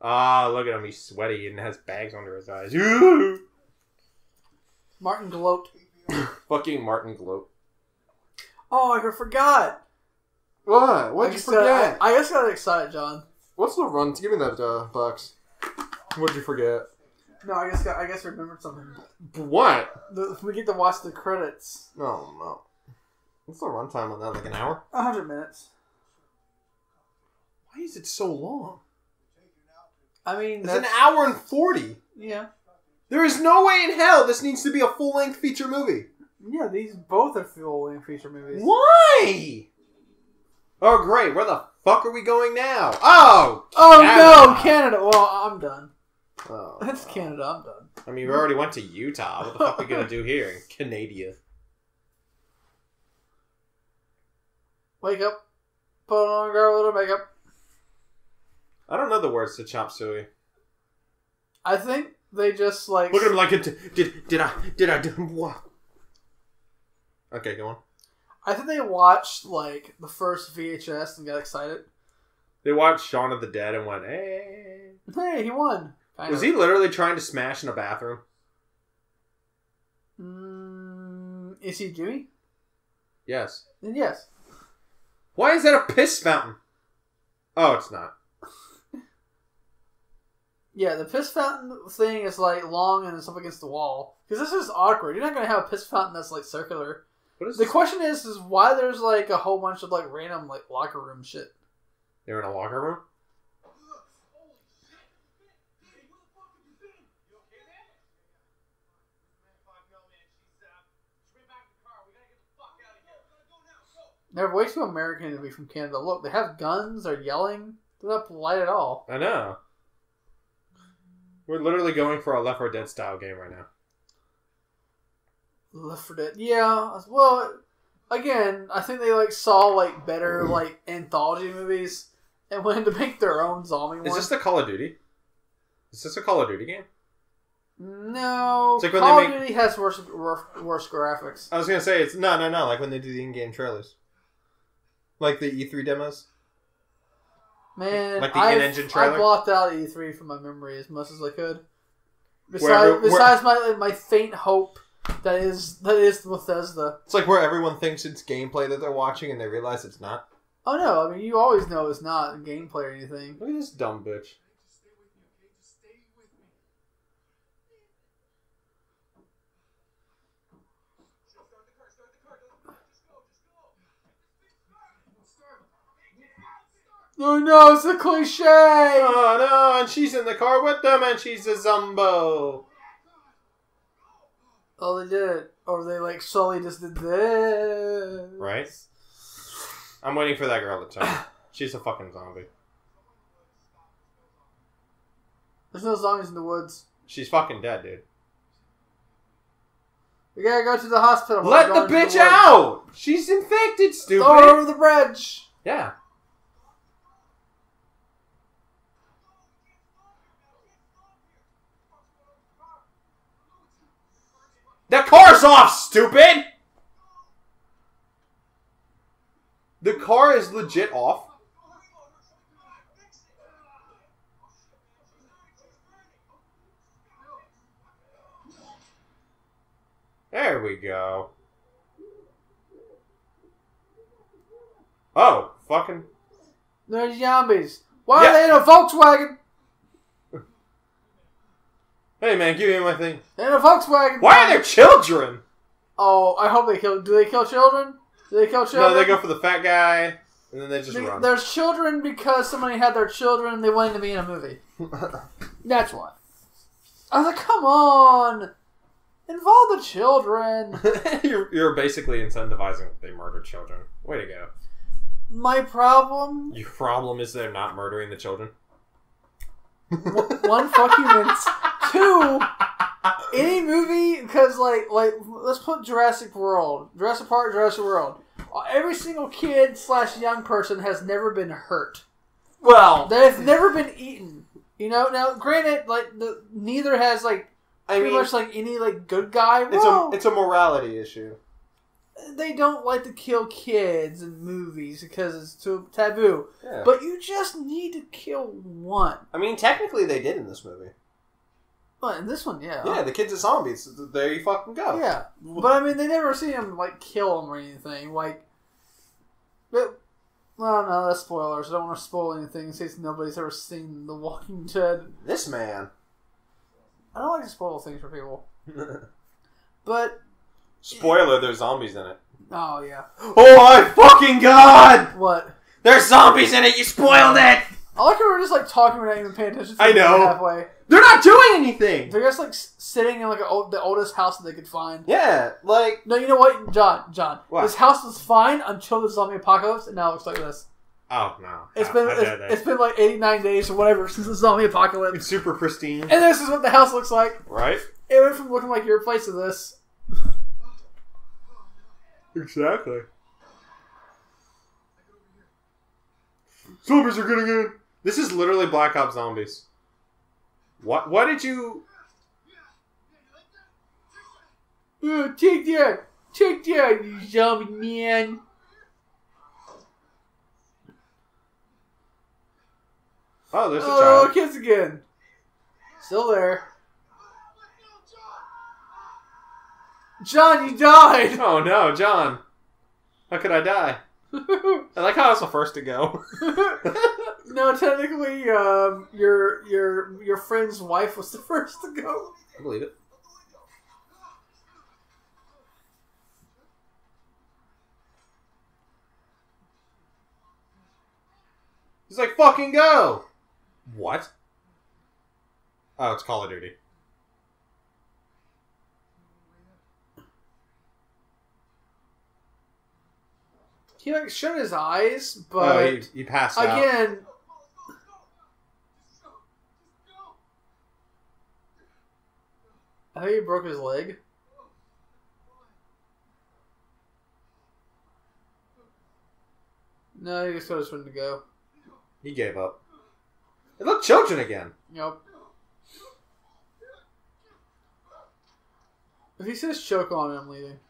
Ah, oh, look at him. He's sweaty and has bags under his eyes. Ooh! Martin gloat. Fucking Martin gloat. Oh, I forgot. What? What'd like you forget? I, I just got excited, John. What's the run? Give me that uh, box. What'd you forget? No, I guess I guess I remembered something. What? The, we get to watch the credits. No, oh, no. What's the runtime on that? Like an hour? A hundred minutes. Why is it so long? I mean, it's that's... an hour and forty. Yeah. There is no way in hell this needs to be a full length feature movie. Yeah, these both are full length feature movies. Why? Oh great! Where the fuck are we going now? Oh! Oh Canada. no, Canada. Well, I'm done. Oh, that's wow. Canada. I'm done. I mean, we already went to Utah. What the fuck are we gonna do here in Canada? Wake up, put on a girl little makeup. I don't know the words to chop suey. I think they just like look at him like it. Did did I did I do what? Okay, go on. I think they watched like the first V H S and got excited. They watched Shaun of the Dead and went, "Hey, hey, he won." Was he literally trying to smash in a bathroom? Mm, is he Jimmy? Yes. Then yes. Why is that a piss fountain? Oh, it's not. Yeah, the piss fountain thing is like long and it's up against the wall. Because this is awkward. You're not going to have a piss fountain that's like circular. What is the this? question is, is why there's like a whole bunch of like random like locker room shit. They're in a locker room? They're way too American to be from Canada. Look, they have guns, they're yelling. They're not polite at all. I know. We're literally going for a Left four Dead style game right now. Left four Dead. Yeah. Well, again, I think they like saw like better like anthology movies and wanted to make their own zombie one. Is this the Call of Duty? Is this a Call of Duty game? No. Like Call of make... Duty has worse, worse worse graphics. I was going to say, it's no, no, no. Like when they do the in-game trailers. Like the E three demos. Man, like the in-engine trailer? I blocked out E three from my memory as much as I could. Besides, wherever, where... besides my my faint hope that is that is Bethesda. It's like where everyone thinks it's gameplay that they're watching and they realize it's not. Oh no, I mean you always know it's not gameplay or anything. Look at this dumb bitch. Oh no, it's a cliche! Oh no, and she's in the car with them and she's a zombo. Oh, they did it. Or they like solely just did this. Right? I'm waiting for that girl to turn. She's a fucking zombie. There's no zombies in the woods. She's fucking dead, dude. We gotta go to the hospital. Let the bitch out! She's infected, stupid! Throw her over the bridge! Yeah. The car's off, stupid! The car is legit off. There we go. Oh, fucking. They're zombies. Why yeah. are they in a Volkswagen? Hey man, give me my thing. And a Volkswagen. Why are there children? Oh, I hope they kill. Do they kill children? Do they kill children? No, they go for the fat guy, and then they just they, run. There's children because somebody had their children. They wanted to be in a movie. That's why. I was like, come on, involve the children. you're, you're basically incentivizing that they murder children. Way to go. My problem. Your problem is they're not murdering the children. One, fuck humans. Two, any movie, because, like, like let's put Jurassic World. Jurassic Park, Jurassic World. Every single kid slash young person has never been hurt. Well. They've never been eaten. You know? Now, granted, like, the, neither has, like, I pretty mean, much, like, any, like, good guy. It's a, it's a morality issue. They don't like to kill kids in movies because it's too taboo. Yeah. But you just need to kill one. I mean, technically they did in this movie. Well, in this one, yeah. Yeah, the kid's a zombie. So there you fucking go. Yeah. But, I mean, they never see him, like, kill him or anything. Like, but, well, no, that's spoilers. I don't want to spoil anything in case nobody's ever seen The Walking Dead. This man. I don't like to spoil things for people. But... Spoiler, there's zombies in it. Oh, yeah. Oh, my fucking God! What? There's zombies in it! You spoiled it! I like how we're just, like, talking without even paying attention to I know. Halfway. They're not doing anything! They're just, like, sitting in, like, a old, the oldest house that they could find. Yeah, like... No, you know what? John, John. What? This house was fine until the zombie apocalypse, and now it looks like this. Oh, no. It's no, been no, it's, no, no. it's been, like, eighty-nine days or whatever since the zombie apocalypse. It's super pristine. And this is what the house looks like. Right? It went from looking like your place to this. Exactly. Zombies are getting in. This is literally Black Ops Zombies. What? Why did you? Ooh, take that! Take that, you zombie man! Oh, there's a oh, child. Oh, kids again. Still there. John, you died! Oh no, John. How could I die? I like how I was the first to go. No, technically, um, your your your friend's wife was the first to go. I believe it. He's like, fucking go! What? Oh, it's Call of Duty. He like shut his eyes, but oh, he, he passed again, out again. I think he broke his leg. No, he just told us when to go. He gave up. They look children again. Yep. If he says choke on him, I'm leaving.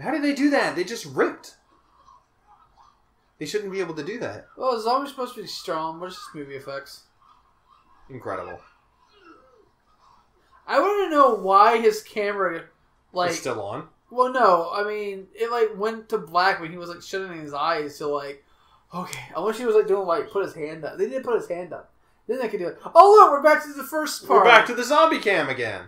How did they do that? They just ripped. They shouldn't be able to do that. Well, a zombie's supposed to be strong. What is this movie effects? Incredible. I want to know why his camera, like... It's still on? Well, no. I mean, it, like, went to black when he was, like, shutting his eyes to, like... Okay. I wish he was, like, doing, like, put his hand up. They didn't put his hand up. Then they could do it. Oh, look! We're back to the first part! We're back to the zombie cam again!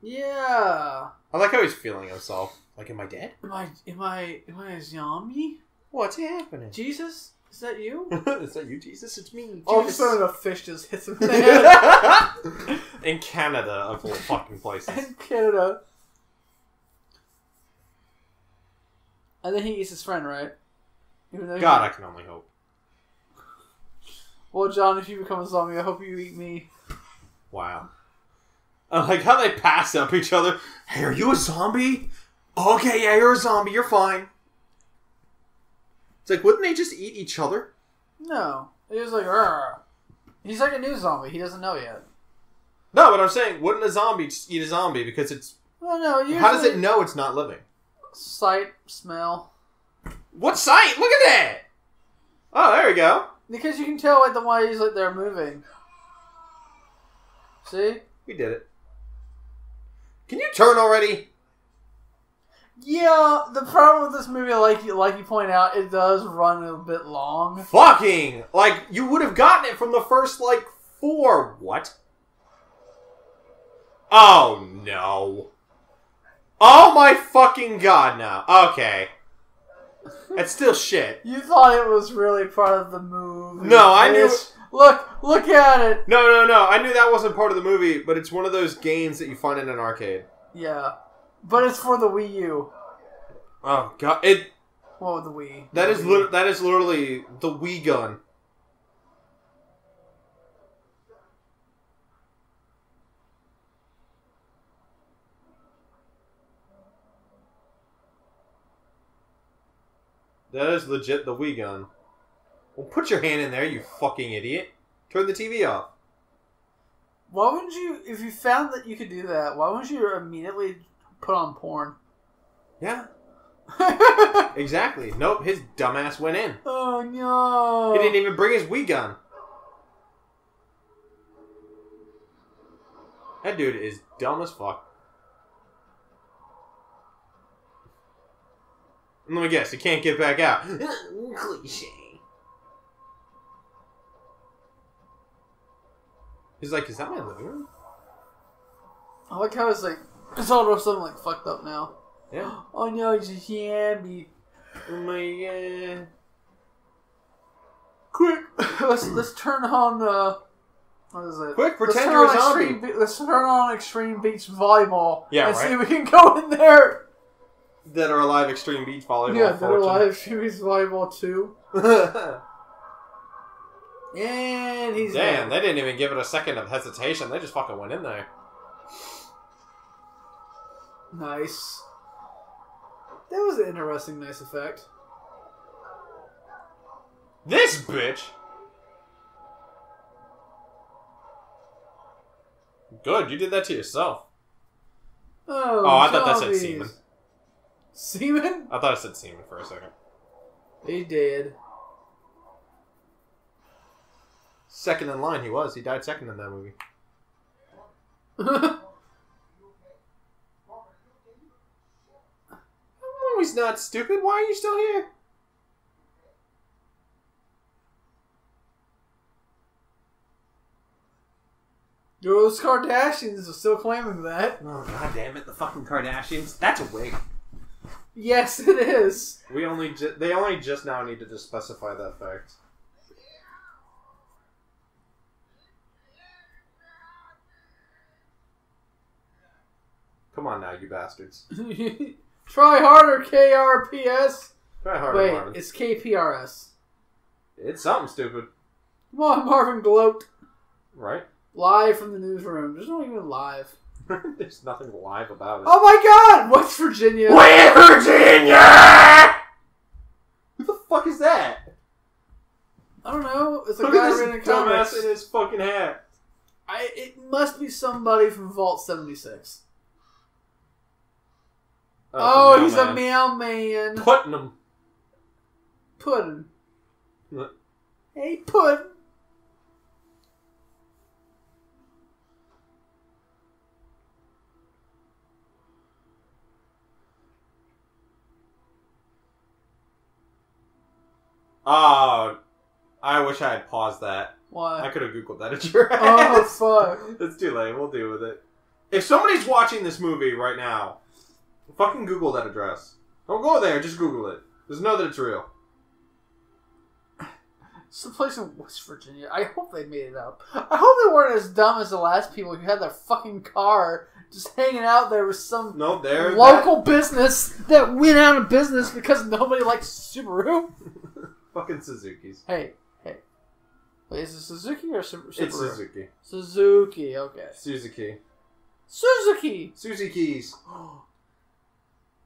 Yeah! I like how he's feeling himself. Like, am I dead? Am I... Am I... Am I a zombie? What's happening? Jesus? Is that you? Is that you, Jesus? It's me, Jesus. All of a sudden, a fish just hits him in the head. In Canada, of all fucking places. In Canada. And then he eats his friend, right? God, I can only hope. Well, John, if you become a zombie, I hope you eat me. Wow. I like how they pass up each other. Hey, are you a zombie? Okay, yeah, you're a zombie. You're fine. It's like, wouldn't they just eat each other? No. He was like, argh. He's like a new zombie. He doesn't know yet. No, but I'm saying, wouldn't a zombie just eat a zombie? Because it's... Well, no, usually... How does it know it's not living? Sight, smell. What sight? Look at that! Oh, there we go. Because you can tell like the ways like they're moving. See? We did it. Can you turn already? Yeah, the problem with this movie, like you, like you point out, it does run a bit long. Fucking! Like, you would have gotten it from the first, like, four. What? Oh, no. Oh, my fucking God, no. Okay. That's still shit. You thought it was really part of the movie. No, I knew... It... Look, look at it. No, no, no. I knew that wasn't part of the movie, but it's one of those games that you find in an arcade. Yeah. But it's for the Wii U. Oh, God. It... Whoa, the Wii. That the is Wii. Li- that is literally the Wii gun. That is legit the Wii gun. Well, put your hand in there, you fucking idiot. Turn the T V off. Why wouldn't you... If you found that you could do that, why wouldn't you immediately... Put on porn. Yeah. Exactly. Nope, his dumbass went in. Oh, no. He didn't even bring his Wii gun. That dude is dumb as fuck. Let me guess, he can't get back out. Cliche. He's like, is that my living room? I like how it's like... It's all of something like fucked up now. Yeah. Oh no, it's a zombie. Oh my God. Quick, let's let's turn on uh, what is it? Quick, pretend you're a zombie. Be- let's turn on Extreme Beach Volleyball. Yeah, and right. See if we can go in there. Dead or Alive Extreme Beach Volleyball. Yeah, Dead or Alive Extreme Beach Volleyball two. And he's damn. Dead. They didn't even give it a second of hesitation. They just fucking went in there. Nice. That was an interesting nice effect. This bitch! Good, you did that to yourself. Oh, oh I zombies. Thought that said semen. Semen? I thought it said semen for a second. He did. Second in line he was. He died second in that movie. He's not stupid. Why are you still here? Those Kardashians are still claiming that. Oh, God damn it. The fucking Kardashians. That's a wig. Yes, it is. We only ju- They only just now needed to specify that fact. Come on now, you bastards. Try harder, K R P S. Try harder, Wait, Marvin. It's K P R S. It's something stupid. Come on, Marvin gloat. Right. Live from the newsroom. There's not even live. There's nothing live about it. Oh my god! West Virginia! West Virginia! Who the fuck is that? I don't know. It's a Look guy at this reading comics. Dumbass in his fucking hat. I, it must be somebody from Vault seventy-six. Oh, oh he's man. a mailman. Putnam. Puddin'. What? Hey, Puddin'. Oh, I wish I had paused that. Why? I could have Googled that at your ass. Oh, fuck. It's too late. We'll deal with it. If somebody's watching this movie right now, fucking Google that address. Don't go there. Just Google it. Just know that it's real. It's the place in West Virginia. I hope they made it up. I hope they weren't as dumb as the last people who had their fucking car just hanging out there with some no, there, local that. business that went out of business because nobody likes Subaru. Fucking Suzuki's. Hey. Wait, is it Suzuki or Subaru? It's Suzuki. Suzuki, okay. Suzuki. Suzuki! Suzuki's.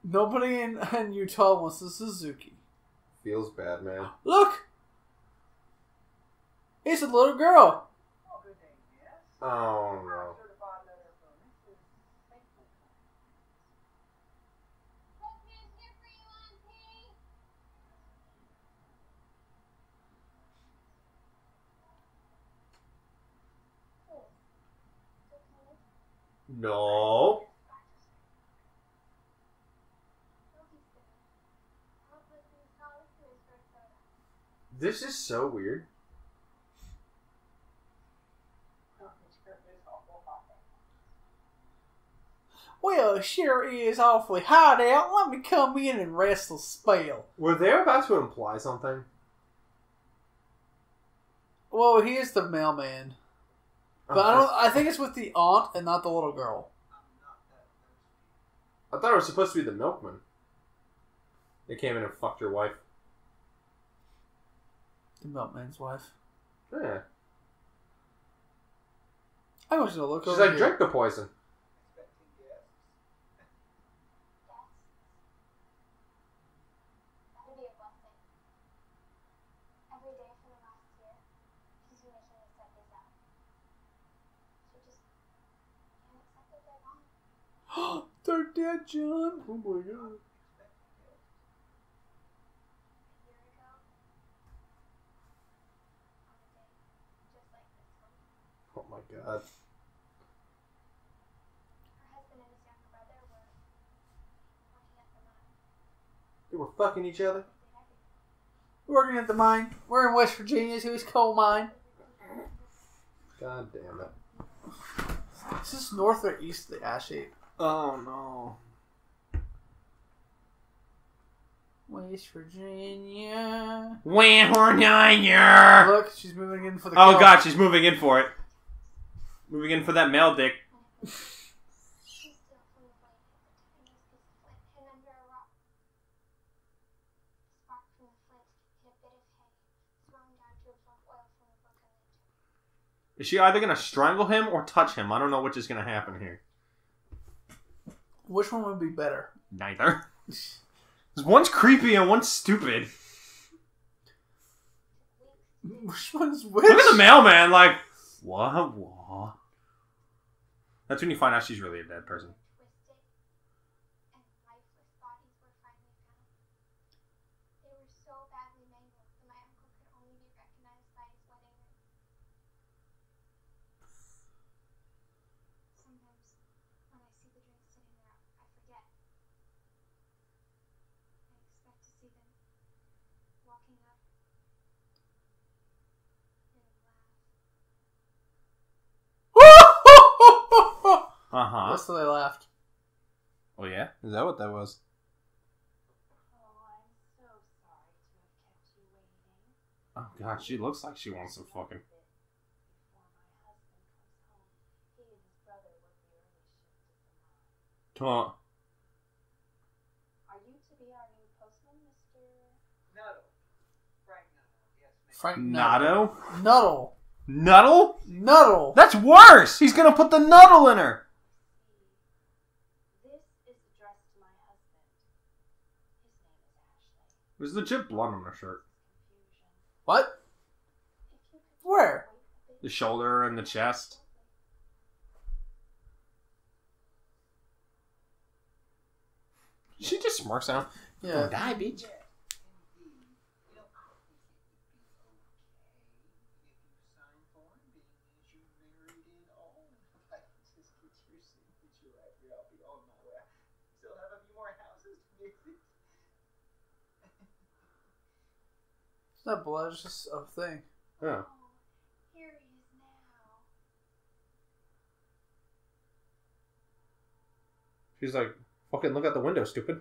Nobody in, in Utah wants a Suzuki. Feels bad, man. Look! It's a little girl. Oh, no. No. This is so weird. Well, it sure is awfully hot out. Let me come in and rest a spell. Were they about to imply something? Well, he is the mailman. But I don't. I think it's with the aunt and not the little girl. I thought it was supposed to be the milkman. They came in and fucked your wife. The milkman's wife. Yeah. I want you to look She's over like, here. She's like, drink the poison. They're dead, John. Oh my god. Oh my god. They were fucking each other. Working at the mine. We're in West Virginia, so it's coal mine. God damn it. Is this north or east of the ash heap? Oh no. West Virginia. West Virginia. Look, she's moving in for the. Oh kill. God, she's moving in for it. Moving in for that male dick. Is she either gonna strangle him or touch him? I don't know which is gonna happen here. Which one would be better? Neither. One's creepy and one's stupid. Which one's which? Look at the mailman, like, wah, wah. That's when you find out she's really a dead person. Uh-huh. That's how they laughed. Oh, yeah? Is that what that was? Oh, God, she looks like she wants some fucking... Talk. Frank Nutto? Nuttle. Nuttle? Nuttle. That's worse. He's going to put the Nuttle in her. This is the dress of my husband. His name is Ashley. There's legit blood on her shirt. What? Where? The shoulder and the chest. She just smirks out. Yeah. Die, bitch. It's not blood, it's just a thing. Yeah. She's like, fucking look out the window, stupid.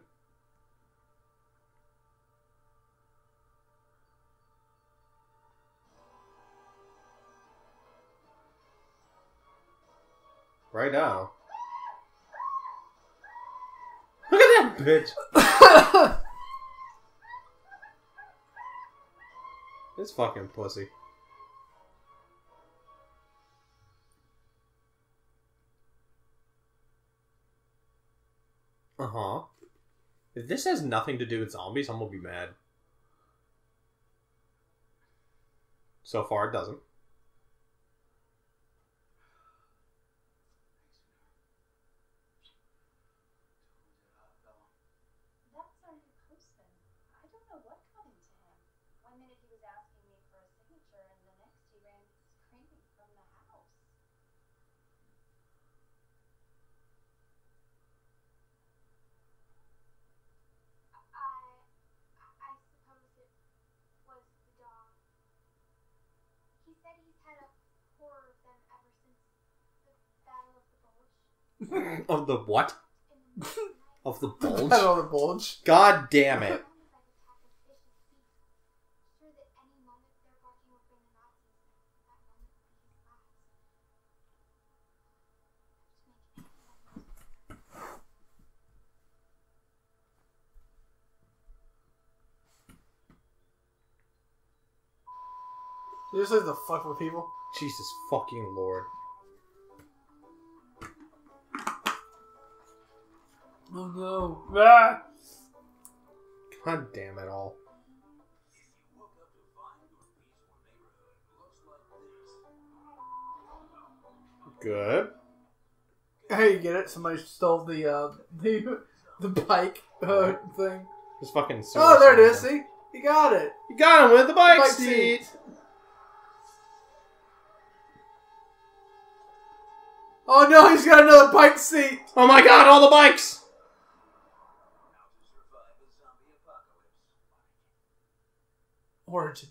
Right now. Look at that bitch. This fucking pussy. Uh-huh. If this has nothing to do with zombies, I'm gonna be mad. So far, it doesn't. Of the what? Of the bulge? Of the bulge. God damn it. You just like to fuck with people? Jesus fucking Lord. Oh no. Ah! God damn it all. Good. Hey, you get it? Somebody stole the, uh, the, the bike uh, thing. This fucking oh, there it is, see? You got it. You got him with the bike, the bike seat. seat. Oh no, he's got another bike seat. Oh my god, all the bikes. Origin.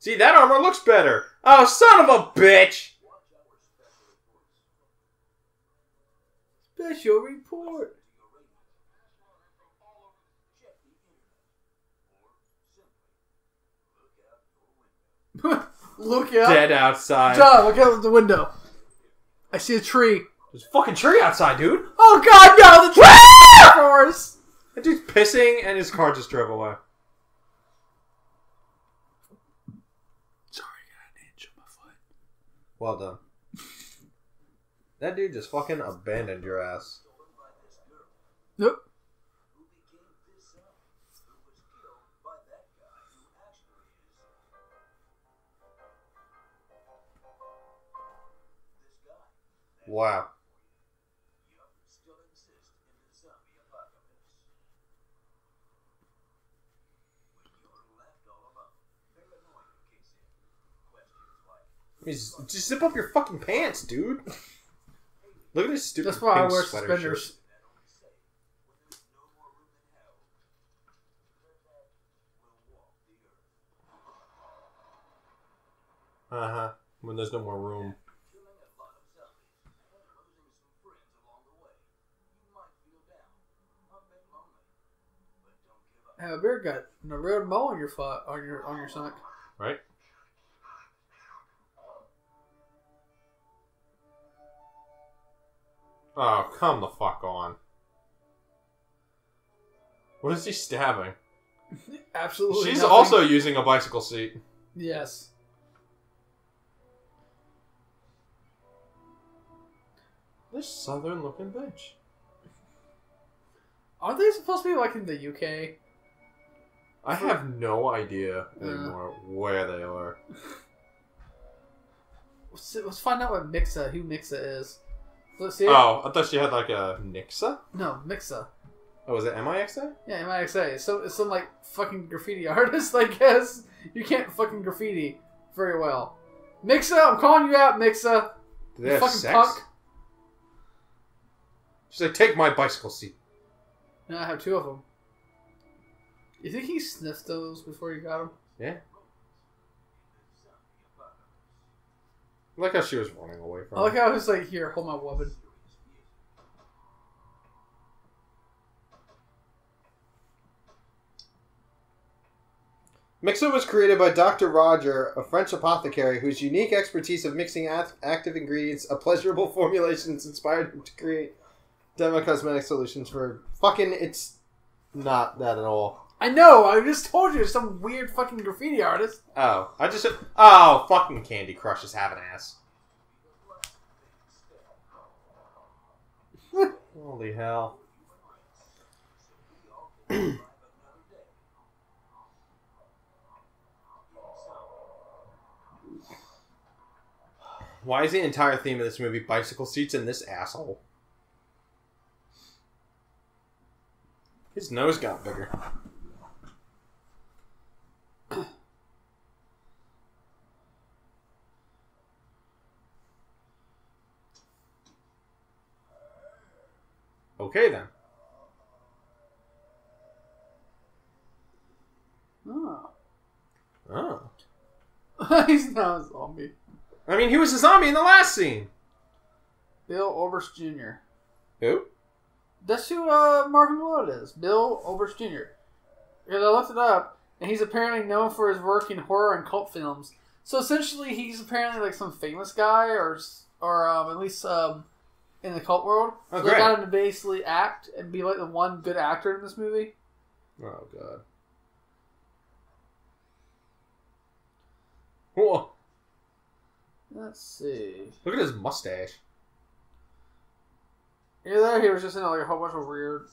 See, that armor looks better. Oh, son of a bitch! Special report. Look out. Dead outside. John, look out the window. I see a tree. There's a fucking tree outside, dude. Oh, God, no. The tree! Cars. That dude's pissing, and his car just drove away. Sorry, I got an inch on my foot. Well done. That dude just fucking abandoned your ass. Nope. Wow. Just, just zip up your fucking pants, dude. Look at this stupid That's why I wear suspenders. Shirt. Uh-huh. When there's no more room. Have a beer gut and a red mole on your foot, on your on your sock. Right. Oh, come the fuck on. What is he stabbing? Absolutely She's nothing. Also using a bicycle seat. Yes. This southern looking bitch. Aren't they supposed to be like in the U K? I have no idea anymore uh, where they are. Let's, let's find out what Mixa, who Mixa is. Let's see. Oh, I thought she had like a Nixa? No, Mixa. Oh, is it M I X A? Yeah, M I X A. So it's some like fucking graffiti artist, I guess. You can't fucking graffiti very well. Mixa, I'm calling you out, Mixa. Do they you have fucking sex? Punk. She said, take my bicycle seat. No, I have two of them. You think he sniffed those before he got them? Yeah. I like how she was running away from him. I like how I was like, here, hold my weapon. Mixer was created by Doctor Roger, a French apothecary whose unique expertise of mixing active ingredients, a pleasurable formulations inspired him to create demo cosmetic solutions for... Fucking, it's not that at all. I know, I just told you, some weird fucking graffiti artist. Oh, I just... Oh, fucking Candy Crush is having ass. Holy hell. Why is the entire theme of this movie bicycle seats and this asshole? His nose got bigger. Okay, then. Oh. Oh. He's not a zombie. I mean, he was a zombie in the last scene. Bill Oberst Junior Who? That's who uh, Marvin Willard is. Bill Oberst Junior Because I looked it up, and he's apparently known for his work in horror and cult films. So essentially, he's apparently like some famous guy, or or um, at least um, in the cult world. Oh, so they got him to basically act and be like the one good actor in this movie. Oh, God. Whoa. Let's see. Look at his mustache. Either that or he was just in like a whole bunch of weird...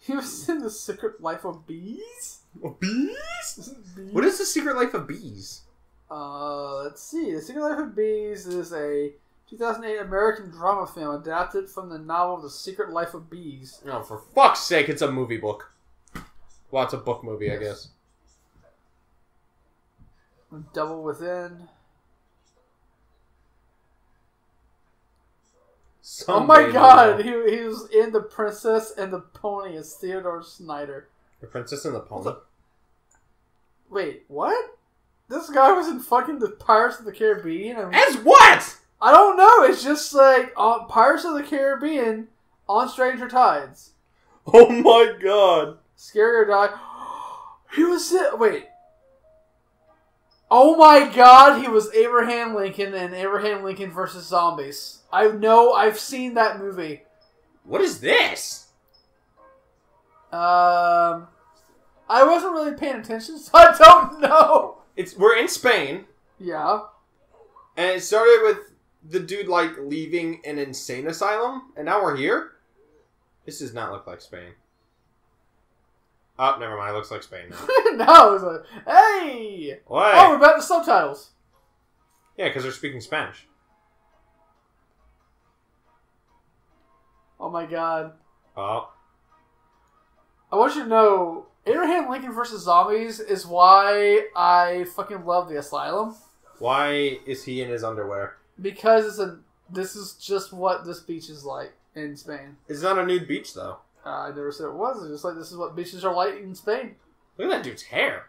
He was in The Secret Life of Bees? Bees? Bees? What is The Secret Life of Bees? Uh, let's see. The Secret Life of Bees is a two thousand eight American drama film adapted from the novel The Secret Life of Bees. Oh, for fuck's sake, it's a movie book. Well, it's a book movie, yes. I guess. Devil Within... Some oh my god, he, he was in The Princess and the Pony as Theodore Snyder. The Princess and the Pony? Wait, what? This guy was in fucking the Pirates of the Caribbean? I mean, as what? I don't know, it's just like uh, Pirates of the Caribbean on Stranger Tides. Oh my god. Scary or Die. He was in, wait. Oh my god, he was Abraham Lincoln in Abraham Lincoln versus Zombies. I know, I've seen that movie. What is this? Um, I wasn't really paying attention, so I don't know. It's we're in Spain. Yeah. And it started with the dude, like, leaving an insane asylum, and now we're here? This does not look like Spain. Oh, never mind. It looks like Spain now. No, it's like, hey! What? Oh, we're about the subtitles. Yeah, because they're speaking Spanish. Oh my god. Oh. I want you to know, Abraham Lincoln versus Zombies is why I fucking love The Asylum. Why is he in his underwear? Because it's a, this is just what this beach is like in Spain. It's not a nude beach, though. Uh, I never said it was. It's just like, this is what beaches are like in Spain. Look at that dude's hair.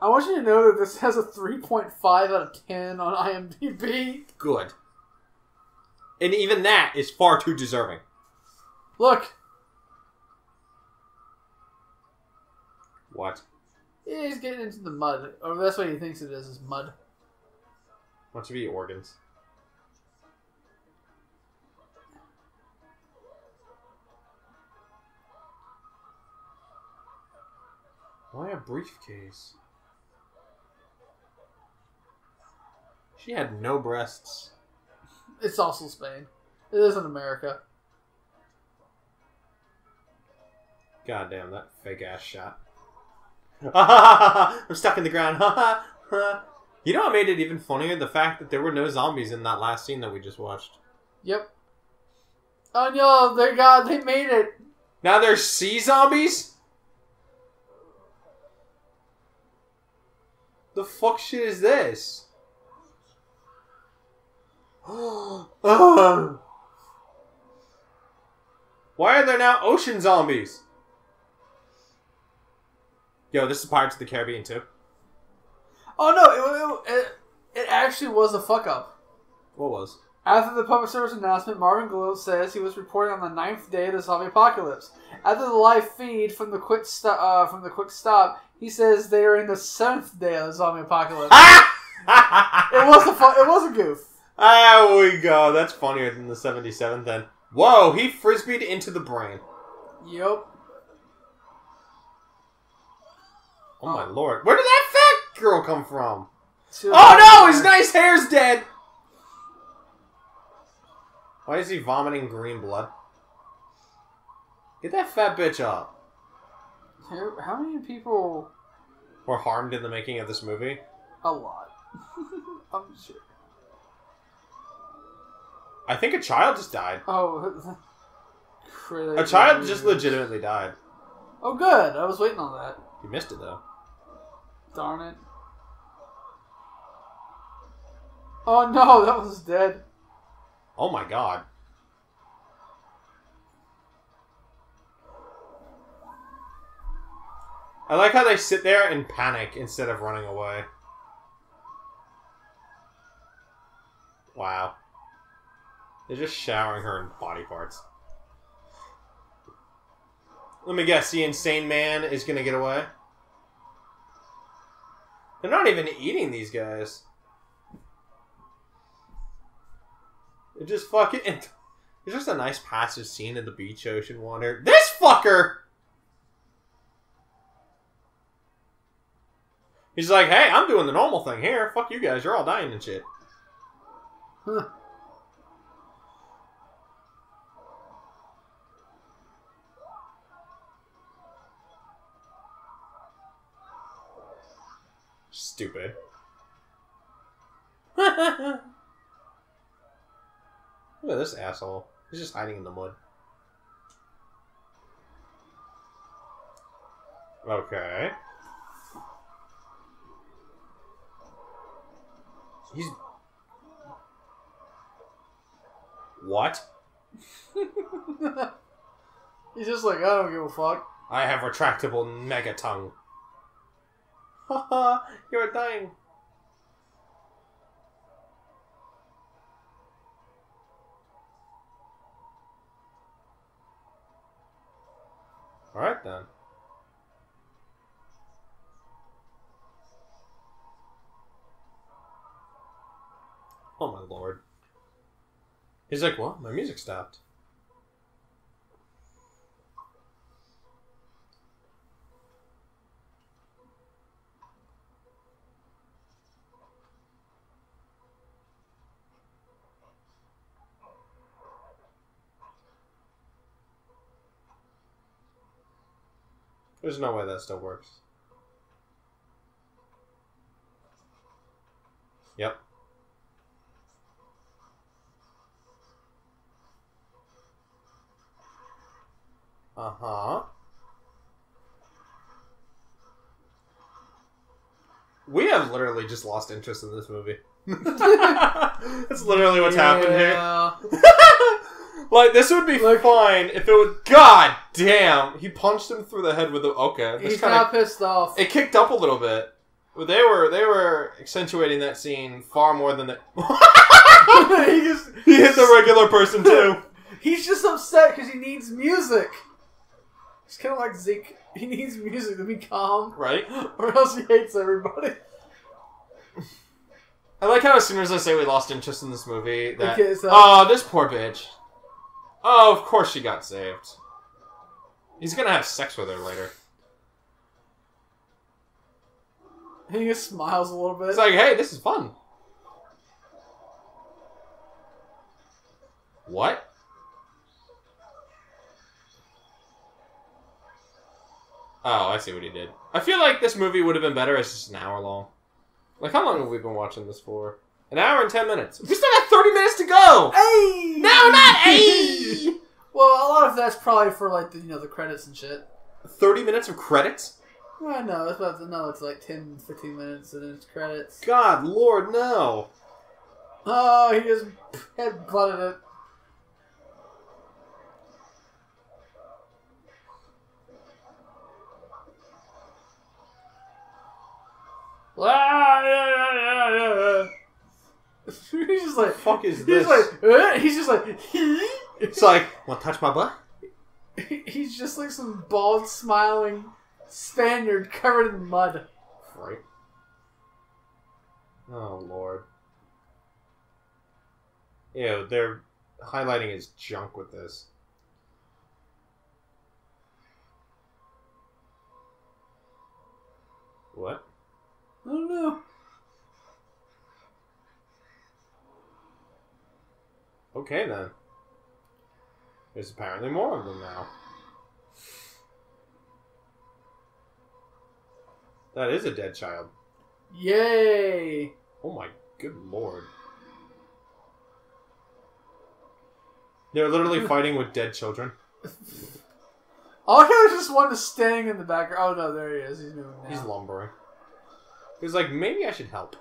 I want you to know that this has a three point five out of ten on IMDb. Good. And even that is far too deserving. Look. What? Yeah, he's getting into the mud. Or that's what he thinks it is, is mud. Wants to be organs. Why a briefcase? She had no breasts. It's also Spain. It isn't America. God damn that fake ass shot. I'm stuck in the ground. You know what made it even funnier? The fact that there were no zombies in that last scene that we just watched. Yep. Oh no, thank God they made it. Now there's sea zombies? The fuck shit is this? Ugh. Why are there now ocean zombies? Yo, this is Pirates of the Caribbean too. Oh no, it, it, it actually was a fuck up. What was? After the public service announcement, Marvin Globe says he was reporting on the ninth day of the zombie apocalypse. After the live feed from the quick st uh, from the quick stop, he says they are in the seventh day of the zombie apocalypse. It was a fu it was a goof. There we go. That's funnier than the seventy-seventh then. Whoa, he frisbeed into the brain. Yep. Oh, oh my lord. Where did that fat girl come from? She'll oh no, his nice hair's dead. Why is he vomiting green blood? Get that fat bitch up. How many people were harmed in the making of this movie? A lot. I'm sure. I think a child just died. Oh. A child just legitimately died. Oh, good. I was waiting on that. You missed it, though. Darn it. Oh, no. That was dead. Oh, my God. I like how they sit there and panic instead of running away. Wow. They're just showering her in body parts. Let me guess, the insane man is gonna get away? They're not even eating these guys. They're just fucking... It's just a nice passive scene in the beach ocean water. This fucker! He's like, hey, I'm doing the normal thing here. Fuck you guys, you're all dying and shit. Huh. Stupid. Look at this asshole. He's just hiding in the mud. Okay. He's... What? He's just like, I don't give a fuck. I have retractable mega tongue. Haha, you're dying. Alright then. Oh my lord. He's like, what? My music stopped. There's no way that still works. Yep. Uh-huh. We have literally just lost interest in this movie. That's literally what's yeah. happened here. Like, this would be Look, fine if it would... God damn! He punched him through the head with a... Okay. He's not pissed off. It kicked up a little bit. But they were they were accentuating that scene far more than... The, he, just, he hit the regular person, too. He's just upset because he needs music. He's kind of like Zeke. He needs music to be calm. Right. Or else he hates everybody. I like how as soon as I say we lost interest in this movie, that... Okay, so, oh, this poor bitch. Oh, of course she got saved. He's gonna have sex with her later. He just smiles a little bit. It's like, hey, this is fun. What? Oh, I see what he did. I feel like this movie would have been better as just an hour long. Like, how long have we been watching this for? An hour and ten minutes. We still got thirty minutes to go! Hey! No, not hey! Well, a lot of that's probably for, like, the, you know, the credits and shit. thirty minutes of credits? I know. It's about to know. It's like ten, fifteen minutes and then it's credits. God, Lord, no! Oh, he just headbutted it. He's just like, the fuck is this? He's like, uh, he's just like, it's like, want to touch my butt? He's just like some bald, smiling Spaniard covered in mud. Right. Oh, Lord. Ew, they're highlighting his junk with this. What? I don't know. Okay, then. There's apparently more of them now. That is a dead child. Yay! Oh my good lord. They're literally fighting with dead children. All I hear is just one just standing in the background. Oh no, there he is. He's moving now. He's lumbering. He's like, maybe I should help.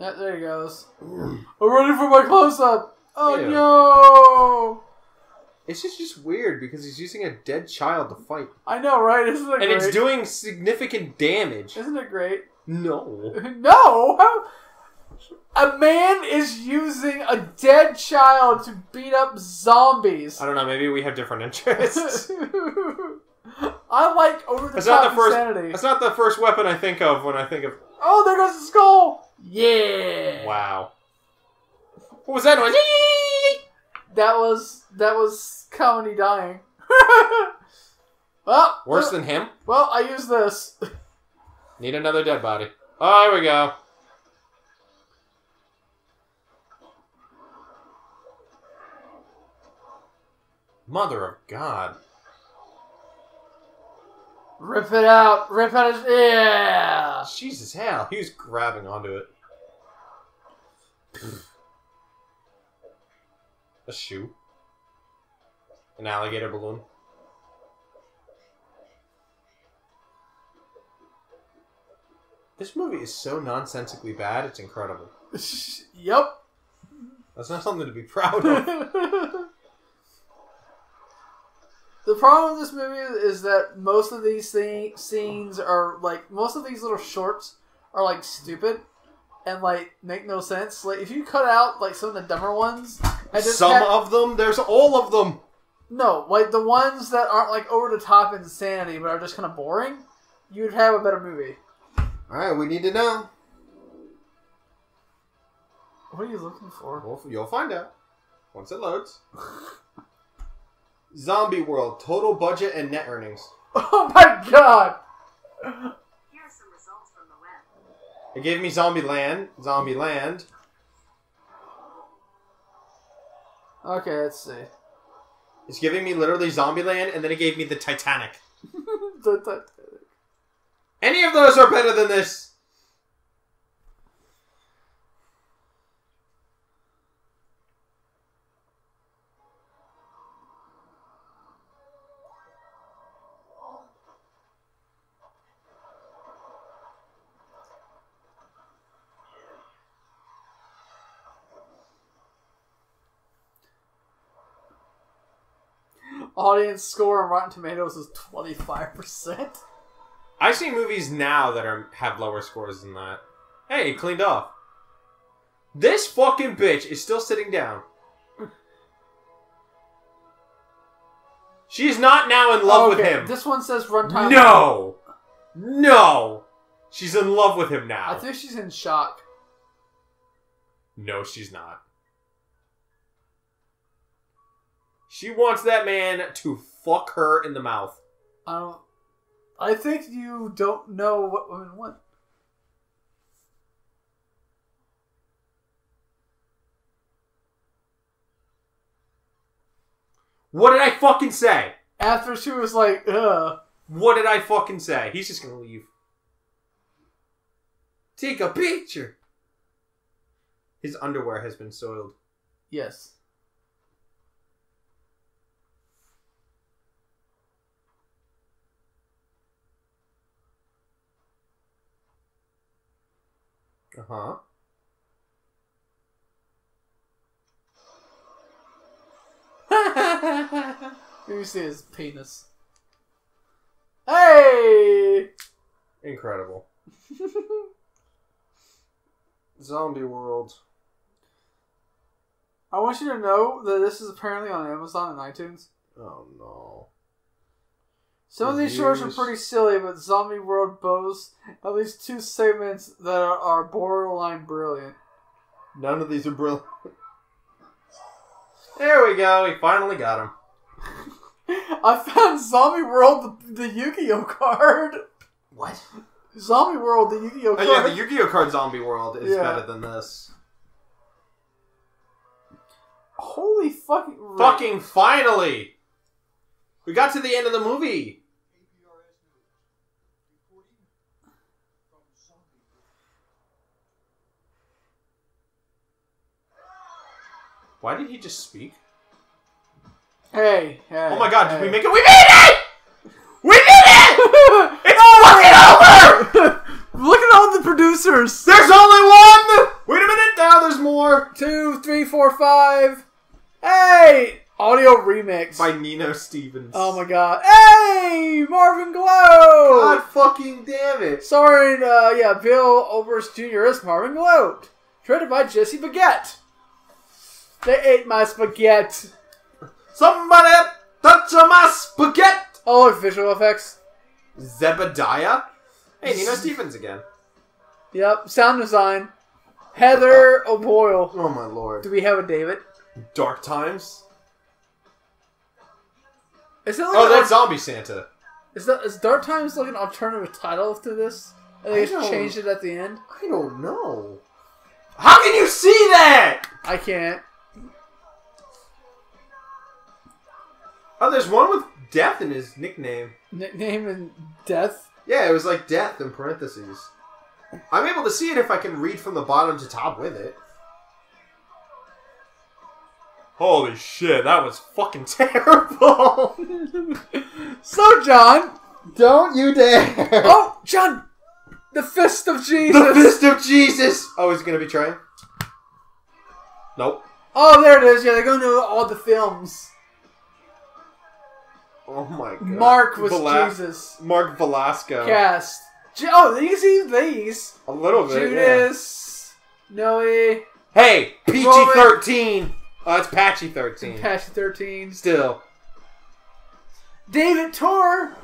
Yeah, there he goes. I'm ready for my close-up. Oh, ew. No! It's just, just weird because he's using a dead child to fight. I know, right? Isn't it and great? And it's doing significant damage. Isn't it great? No. No? How? A man is using a dead child to beat up zombies. I don't know. Maybe we have different interests. I like over-the-top insanity. That's not the first weapon I think of when I think of... Oh, there goes the skull! Yeah! Wow. What was that noise? That was... That was Comedy dying. Well, worse uh, than him? Well, I use this. Need another dead body. Oh, here we go. Mother of God. Rip it out! Rip out his... Yeah! Jesus, hell. He was grabbing onto it. A shoe. An alligator balloon. This movie is so nonsensically bad, it's incredible. Yep. That's not something to be proud of. The problem with this movie is that most of these thing scenes are, like, most of these little shorts are, like, stupid and, like, make no sense. Like, if you cut out, like, some of the dumber ones... And just some of them? There's all of them! No, like, the ones that aren't, like, over-the-top insanity but are just kind of boring, you would have a better movie. Alright, we need to know. What are you looking for? Well, you'll find out. Once it loads. Zombie World, total budget and net earnings. Oh my god! Here's some results from the web. It gave me Zombieland. Zombieland. Okay, let's see. It's giving me literally Zombieland, and then it gave me the Titanic. The Titanic. Any of those are better than this. Audience score on Rotten Tomatoes is twenty-five percent. I see movies now that are have lower scores than that. Hey, cleaned off. This fucking bitch is still sitting down. She is not now in love oh, okay. with him. This one says runtime. No! No! She's in love with him now. I think she's in shock. No, she's not. She wants that man to fuck her in the mouth. I don't... I think you don't know what women want. What did I fucking say? After she was like, ugh. What did I fucking say? He's just gonna leave. Take a picture. His underwear has been soiled. Yes. Uh-huh. You see his penis. Hey! Incredible. Zombie world. I want you to know that this is apparently on Amazon and iTunes. Oh no. Some Reviews. of these shorts are pretty silly, but Zombie World boasts at least two segments that are, are borderline brilliant. None of these are brilliant. There we go. We finally got him. I found Zombie World, the, the Yu-Gi-Oh card. What? Zombie World, the Yu-Gi-Oh card. Oh yeah, the Yu-Gi-Oh card Zombie World is yeah. better than this. Holy fucking... Fucking finally! We got to the end of the movie! Why did he just speak? Hey, hey. Oh my god, hey. Did we make it? We made it! We did it! It's fucking over! Look at all the producers! There's only one! Wait a minute, now there's more! Two, three, four, five. Hey! Audio remix. By Nino Stevens. Oh my god. Hey! Marvin Glow! God fucking damn it. Sorry, uh, yeah, Bill Oberst Junior is Marvin Glow. Directed by Jesse Baget. They ate my spaghetti. Somebody touch my spaghetti! Oh, visual effects. Zebediah? Hey, Nino Stevens again. Yep, sound design. Heather uh, O'Boyle. Oh my lord. Do we have a David? Dark Times? Is that like oh, that's Zombie Santa. Is that is Dark Times like an alternative title to this? And they just changed it at the end? I don't know. How can you see that? I can't. Oh, there's one with Death in his nickname. Nickname and Death? Yeah, it was like Death in parentheses. I'm able to see it if I can read from the bottom to top with it. Holy shit, that was fucking terrible. So, John. Don't you dare. Oh, John. The fist of Jesus. The fist of Jesus. Oh, is it going to be trying? Nope. Oh, there it is. Yeah, they're going to all the films. Oh, my God. Mark was Vel Jesus. Mark Velasco. Cast. Oh, these, these. A little bit, Judas. Yeah. Noe. Hey, P G thirteen. Oh, it's Patchy thirteen. It's Patchy thirteen. Still. David Tor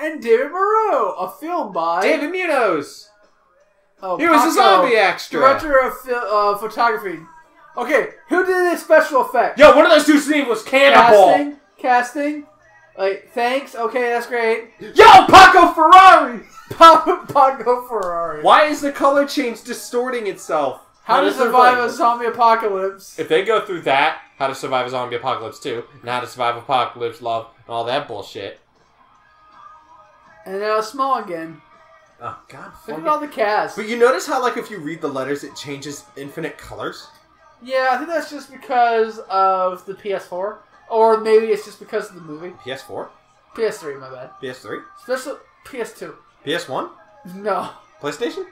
and David Moreau. A film by... David Munoz. Oh, he was a zombie extra. Director of uh, photography. Okay, who did the special effects? Yo, one of those dudes' name was Cannibal. Casting? Casting? Like, thanks? Okay, that's great. Yo, Paco Ferrari! Paco, Paco Ferrari. Why is the color change distorting itself? How, how to survive a zombie apocalypse. If they go through that, how to survive a zombie apocalypse two, and how to survive apocalypse love, and all that bullshit. And now it's small again. Oh, God. Look at all the cast. But you notice how, like, if you read the letters, it changes infinite colors? Yeah, I think that's just because of the P S four. Or maybe it's just because of the movie. P S four? P S three, my bad. P S three? Especially P S two. P S one? No. PlayStation?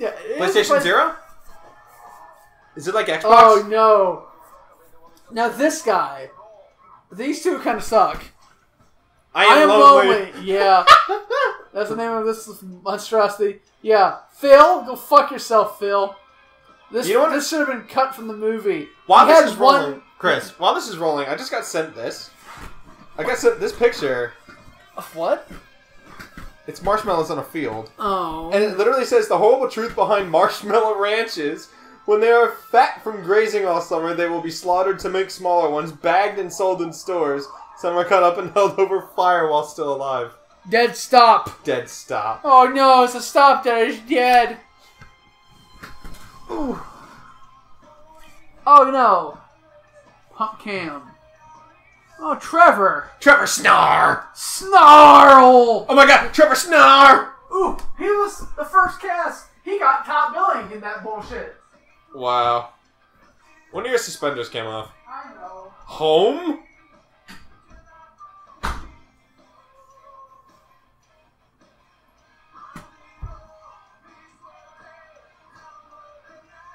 Yeah. PlayStation Zero? Is it like Xbox? Oh, no. Now, this guy. These two kind of suck. I am, I am lonely. lonely. Yeah. That's the name of this monstrosity. Yeah. Phil, go fuck yourself, Phil. This, you know this should have been cut from the movie. While he this is rolling, one... Chris, while this is rolling, I just got sent this. I got sent this picture. Of what? It's marshmallows on a field. Oh. And it literally says, the horrible truth behind marshmallow ranches... When they are fat from grazing all summer, they will be slaughtered to make smaller ones, bagged and sold in stores. Some are cut up and held over fire while still alive. Dead stop. Dead stop. Oh no, it's a stop that is dead. Ooh. Oh no. Pump cam. Oh, Trevor. Trevor Snarr. Snarl. Oh my God, Trevor Snarr. Ooh, he was the first cast. He got top billing in that bullshit. Wow. When do your suspenders came off? I know. Home?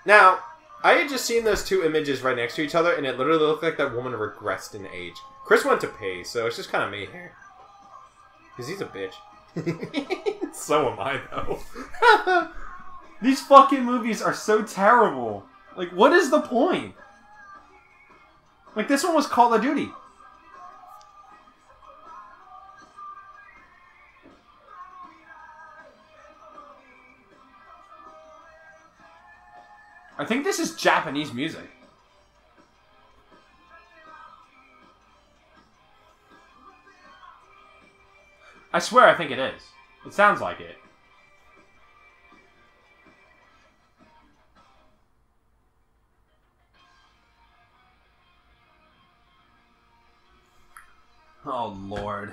Now, I had just seen those two images right next to each other, and it literally looked like that woman regressed in age. Chris went to pay, so it's just kind of me here. Because he's a bitch. So am I, though. These fucking movies are so terrible. Like, what is the point? Like, this one was Call of Duty. I think this is Japanese music. I swear I think it is. It sounds like it. Oh, Lord.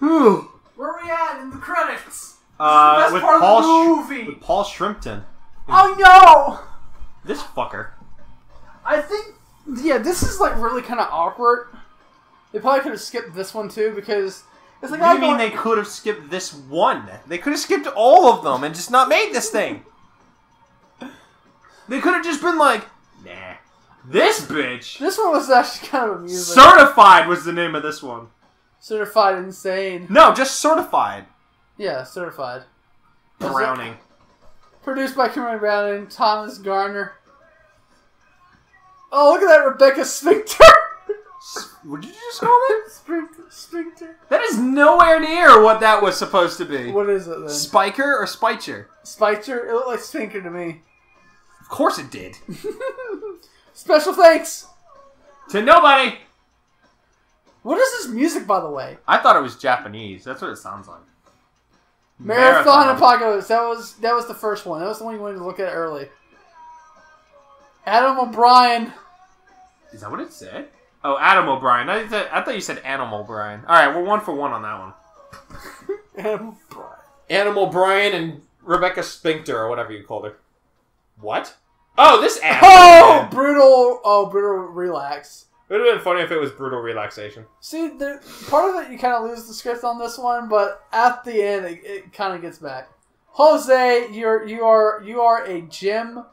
Whew. Where are we at in the credits? Uh, with Paul, with Paul Shrimpton. Oh no! This fucker. I think, yeah, this is like really kind of awkward. They probably could have skipped this one too because it's like. What do you mean they could have skipped this one? They could have skipped all of them and just not made this thing. They could have just been like, nah, this bitch. This one was actually kind of amusing. Certified was the name of this one. Certified Insane. No, just Certified. Yeah, Certified. Browning. Produced by Cameron Browning, Thomas Garner. Oh, look at that Rebecca Sphincter! What did you just call it? Sphincter. That is nowhere near what that was supposed to be. What is it then? Spiker or Spicher? Spicher? It looked like Sphincter to me. Of course it did. Special thanks! To nobody! What is this music, by the way? I thought it was Japanese. That's what it sounds like. Marathon, Marathon Apocalypse. That was that was the first one. That was the one you wanted to look at early. Adam O'Brien. Is that what it said? Oh, Adam O'Brien. I, th I thought you said Animal Brian. All right, we're one for one on that one. Animal Brian. Animal Brian and Rebecca Sphincter, or whatever you called her. What? Oh, this ass. Oh, man. Brutal. Oh, Brutal Relax. It would have been funny if it was Brutal Relaxation. See, there, part of it, you kind of lose the script on this one, but at the end, it, it kind of gets back. Jose, you're you are you are a gem,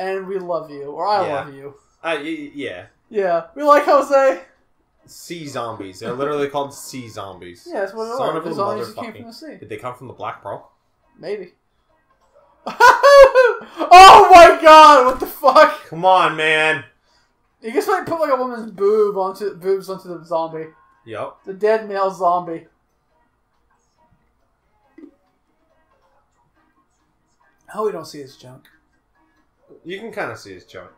and we love you, or I yeah. love you. Uh, yeah. Yeah, we like Jose. Sea zombies. They're literally called sea zombies. Yeah, that's what it Son are. Of a zombies came from the sea. Did they come from the Black Pearl? Maybe. Oh my God! What the fuck? Come on, man. You can just like put like a woman's boob onto boobs onto the zombie. Yep. The dead male zombie. Oh, we don't see his junk. You can kind of see his junk.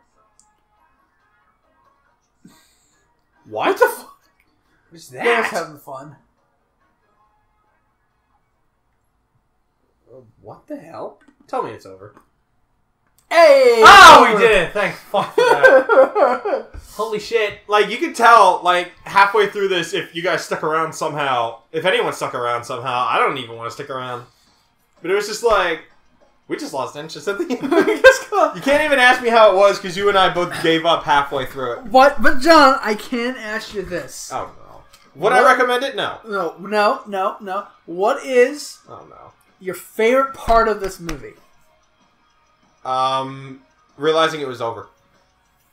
What? What the fuck? What's that? They're just having fun. What the hell? Tell me it's over. Hey! Oh, we did it! Thanks. Fuck that. Holy shit. Like, you could tell, like, halfway through this, if you guys stuck around somehow, if anyone stuck around somehow, I don't even want to stick around. But it was just like, we just lost interest at the end. You can't even ask me how it was, because you and I both gave up halfway through it. What? But, John, I can ask you this. Oh, no. Would what? I recommend it? No. No, no, no, no. What is oh, no. your favorite part of this movie? Um, realizing it was over.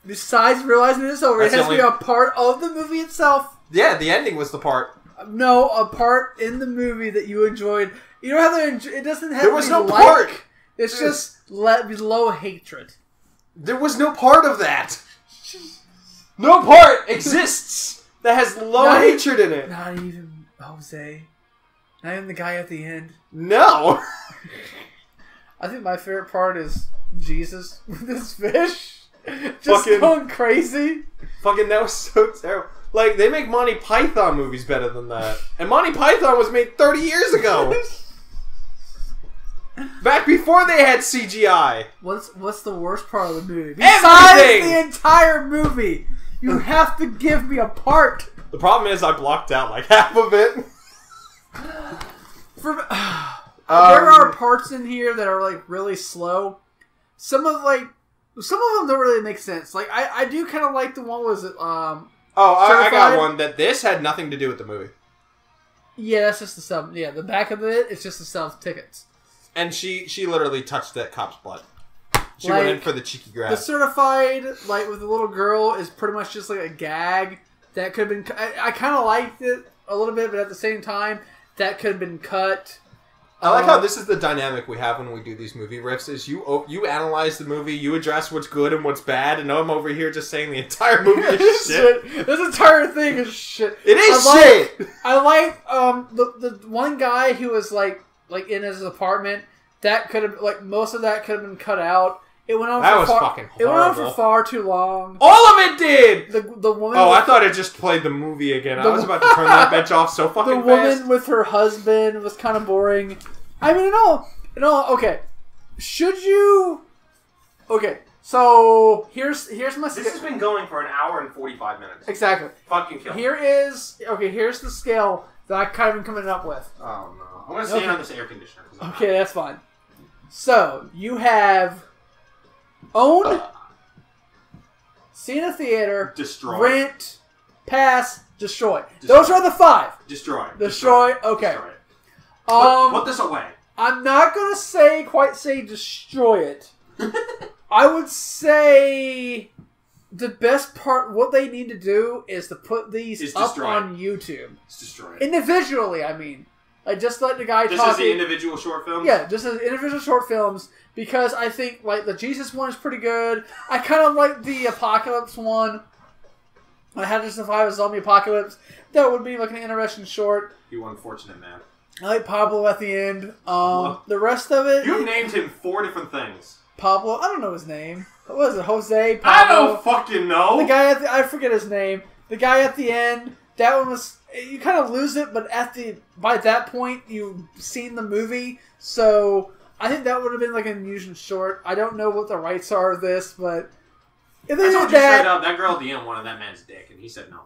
Besides realizing it was over, That's it has only... to be a part of the movie itself. Yeah, the ending was the part. No, a part in the movie that you enjoyed. You don't have to enjoy, it doesn't have there to was be no like. Part. It's there just was... let below hatred. There was no part of that. No part exists that has low not hatred in it. Not even Jose. Not even the guy at the end. No. I think my favorite part is Jesus with this fish. Just fucking, going crazy. Fucking that was so terrible. Like, they make Monty Python movies better than that. And Monty Python was made thirty years ago. Back before they had C G I. What's what's the worst part of the movie? Besides everything. The entire movie, you have to give me a part. The problem is I blocked out like half of it. For, uh, um, there are parts in here that are like really slow. Some of like some of them don't really make sense. Like I, I do kind of like the one what was it um. Oh, I, I got one that this had nothing to do with the movie. Yeah, that's just the stuff. Yeah, the back of it, it's just the stuff tickets. And she, she literally touched that cop's blood. She like, went in for the cheeky grab. The certified, like, with the little girl is pretty much just like a gag. That could have been... I, I kind of liked it a little bit, but at the same time, that could have been cut. I like um, how this is the dynamic we have when we do these movie riffs, is you you analyze the movie, you address what's good and what's bad, and I'm over here just saying the entire movie is shit. shit. This entire thing is shit. It is I shit! Like, I like um, the, the one guy who was like, like in his apartment, that could have, like, most of that could have been cut out. It went on that for was far, fucking horrible. It went on for far too long. All of it did! The, the woman oh, I thought it just played the movie again. The, I was about to turn that bitch off so fucking fast. The woman fast. With her husband was kind of boring. I mean, in all, in all, okay. Should you... Okay, so here's here's my... This has been going for an hour and forty-five minutes. Exactly. Fucking kill me. Here is... Okay, here's the scale that I've kind of been coming up with. Oh, no. I'm going to stand okay. on this air conditioner. Okay, that's fine. So, you have... Own, uh, seen a theater, destroy, rent, pass, destroy. destroy. Those are the five. Destroy. Destroy. destroy. Okay. Destroy it. Um, put, put this away. I'm not gonna say quite say destroy it. I would say the best part. What they need to do is to put these it's up destroy. on YouTube. It's destroy it. Individually, I mean. Like, just let the guy talk. Just as the individual short films? Yeah, just as individual short films. Because I think, like, the Jesus one is pretty good. I kind of like the Apocalypse one. I had to survive a zombie apocalypse. That would be, like, an interesting short. You unfortunate man. I like Pablo at the end. Um, the rest of it... You named him four different things. Pablo. I don't know his name. What was it? Jose? Pablo. I don't fucking know. The guy at the... I forget his name. The guy at the end... That one was... You kind of lose it, but at the by that point, you've seen the movie. So, I think that would have been like an amusing short. I don't know what the rights are of this, but... If they I told did you that, straight up, that girl at the end wanted that man's dick, and he said no.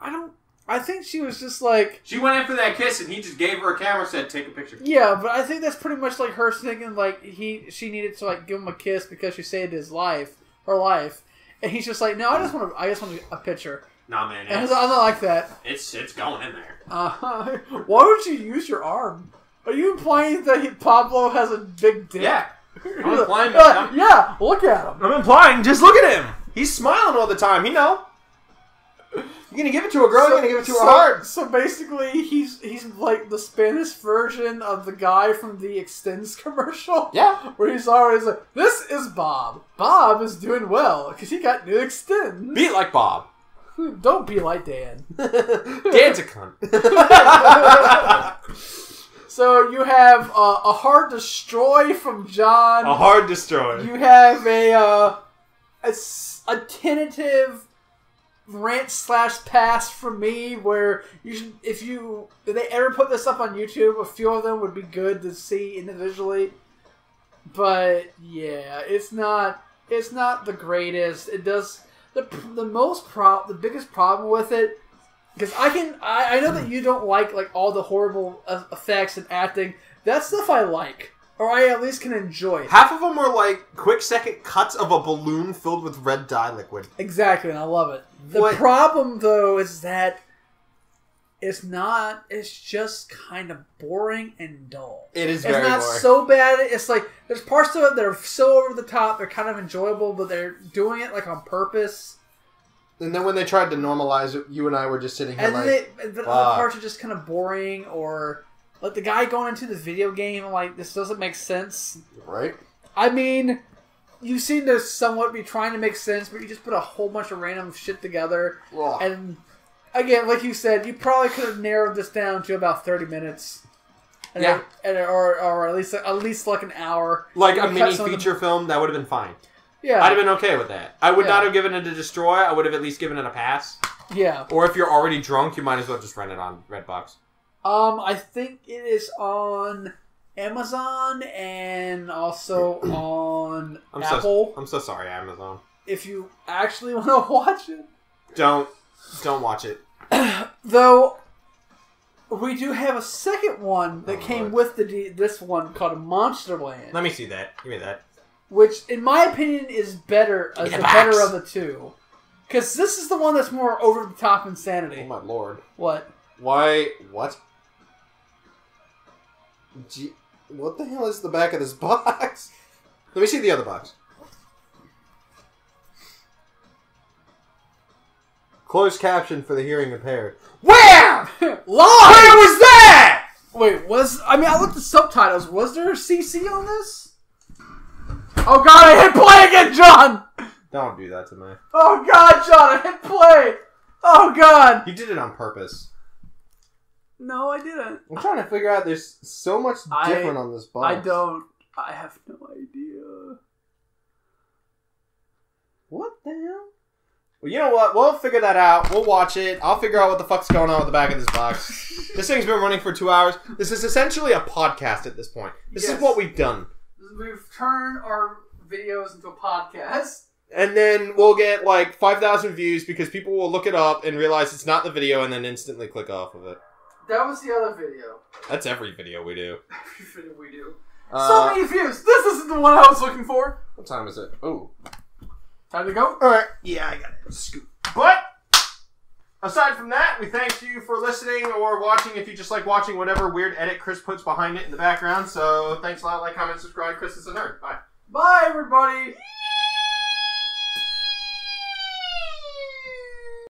I don't... I think she was just like... She went in for that kiss, and he just gave her a camera and said, take a picture. Yeah, but I think that's pretty much like her thinking, like, he she needed to, like, give him a kiss because she saved his life, her life. And he's just like, no, I just want to, I just want a picture. Nah, man. It's, I'm not like that. It's it's going in there. Uh, why would you use your arm? Are you implying that he, Pablo has a big dick? Yeah. I'm implying that. Uh, yeah, look at him. I'm implying, just look at him. He's smiling all the time. He know. You're going to give it to a girl, so, you're going to give it to so, a heart. So basically, he's he's like the Spanish version of the guy from the Extends commercial. Yeah. Where he's always like, this is Bob. Bob is doing well because he got new Extends. Be like Bob. Don't be like Dan. Dan's a cunt. So you have uh, a hard destroy from John. A hard destroy. You have a uh, a, a tentative rant slash pass from me where you should, if you if they ever put this up on YouTube, a few of them would be good to see individually. But yeah, it's not it's not the greatest. It does. The, the most pro the biggest problem with it, because I can I, I know that you don't like like all the horrible effects and acting. That stuff I like, or I at least can enjoy. Half of them are like quick second cuts of a balloon filled with red dye liquid. Exactly, and I love it. The what? problem though is that it's not. It's just kind of boring and dull. It is. It's very not boring. So bad. It's like there's parts of it that are so over the top. They're kind of enjoyable, but they're doing it like on purpose. And then when they tried to normalize it, you and I were just sitting here and like, they, but wow. Other parts are just kind of boring, or like the guy going into the video game. Like this doesn't make sense, right? I mean, you seem to somewhat be trying to make sense, but you just put a whole bunch of random shit together, wow. and. Again, like you said, you probably could have narrowed this down to about thirty minutes, and yeah, and, or or at least at least like an hour, like a mini feature the... film. That would have been fine. Yeah, I'd have been okay with that. I would yeah. not have given it a destroy. I would have at least given it a pass. Yeah. Or if you're already drunk, you might as well just rent it on Redbox. Um, I think it is on Amazon and also on I'm Apple. So, I'm so sorry, Amazon. If you actually want to watch it. Don't. Don't watch it. Though, we do have a second one that oh, came Lord. with the this one called Monsterland. Let me see that. Give me that. Which, in my opinion, is better as the, the better of the two. Because this is the one that's more over-the-top insanity. Oh, my Lord. What? Why? What? Gee, what the hell is the back of this box? Let me see the other box. Closed caption for the hearing impaired. Where? Live! Where was that? Wait, was... I mean, I looked at subtitles. Was there a C C on this? Oh, God, I hit play again, John! Don't do that to me. Oh, God, John, I hit play! Oh, God! You did it on purpose. No, I didn't. I'm trying to figure out there's so much different I, on this box. I don't... I have no idea. What the hell? Well, you know what? We'll figure that out. We'll watch it. I'll figure out what the fuck's going on with the back of this box. This thing's been running for two hours. This is essentially a podcast at this point. This yes. is what we've done. We've turned our videos into a podcast. And then we'll get like five thousand views because people will look it up and realize it's not the video and then instantly click off of it. That was the other video. That's every video we do. Every video we do. Uh, so many views. This isn't the one I was looking for. What time is it? Oh. Time to go? Alright. Yeah, I got it. Scoop. But, aside from that, we thank you for listening or watching if you just like watching whatever weird edit Chris puts behind it in the background. So, thanks a lot. Like, comment, subscribe. Chris is a nerd. Bye. Bye, everybody.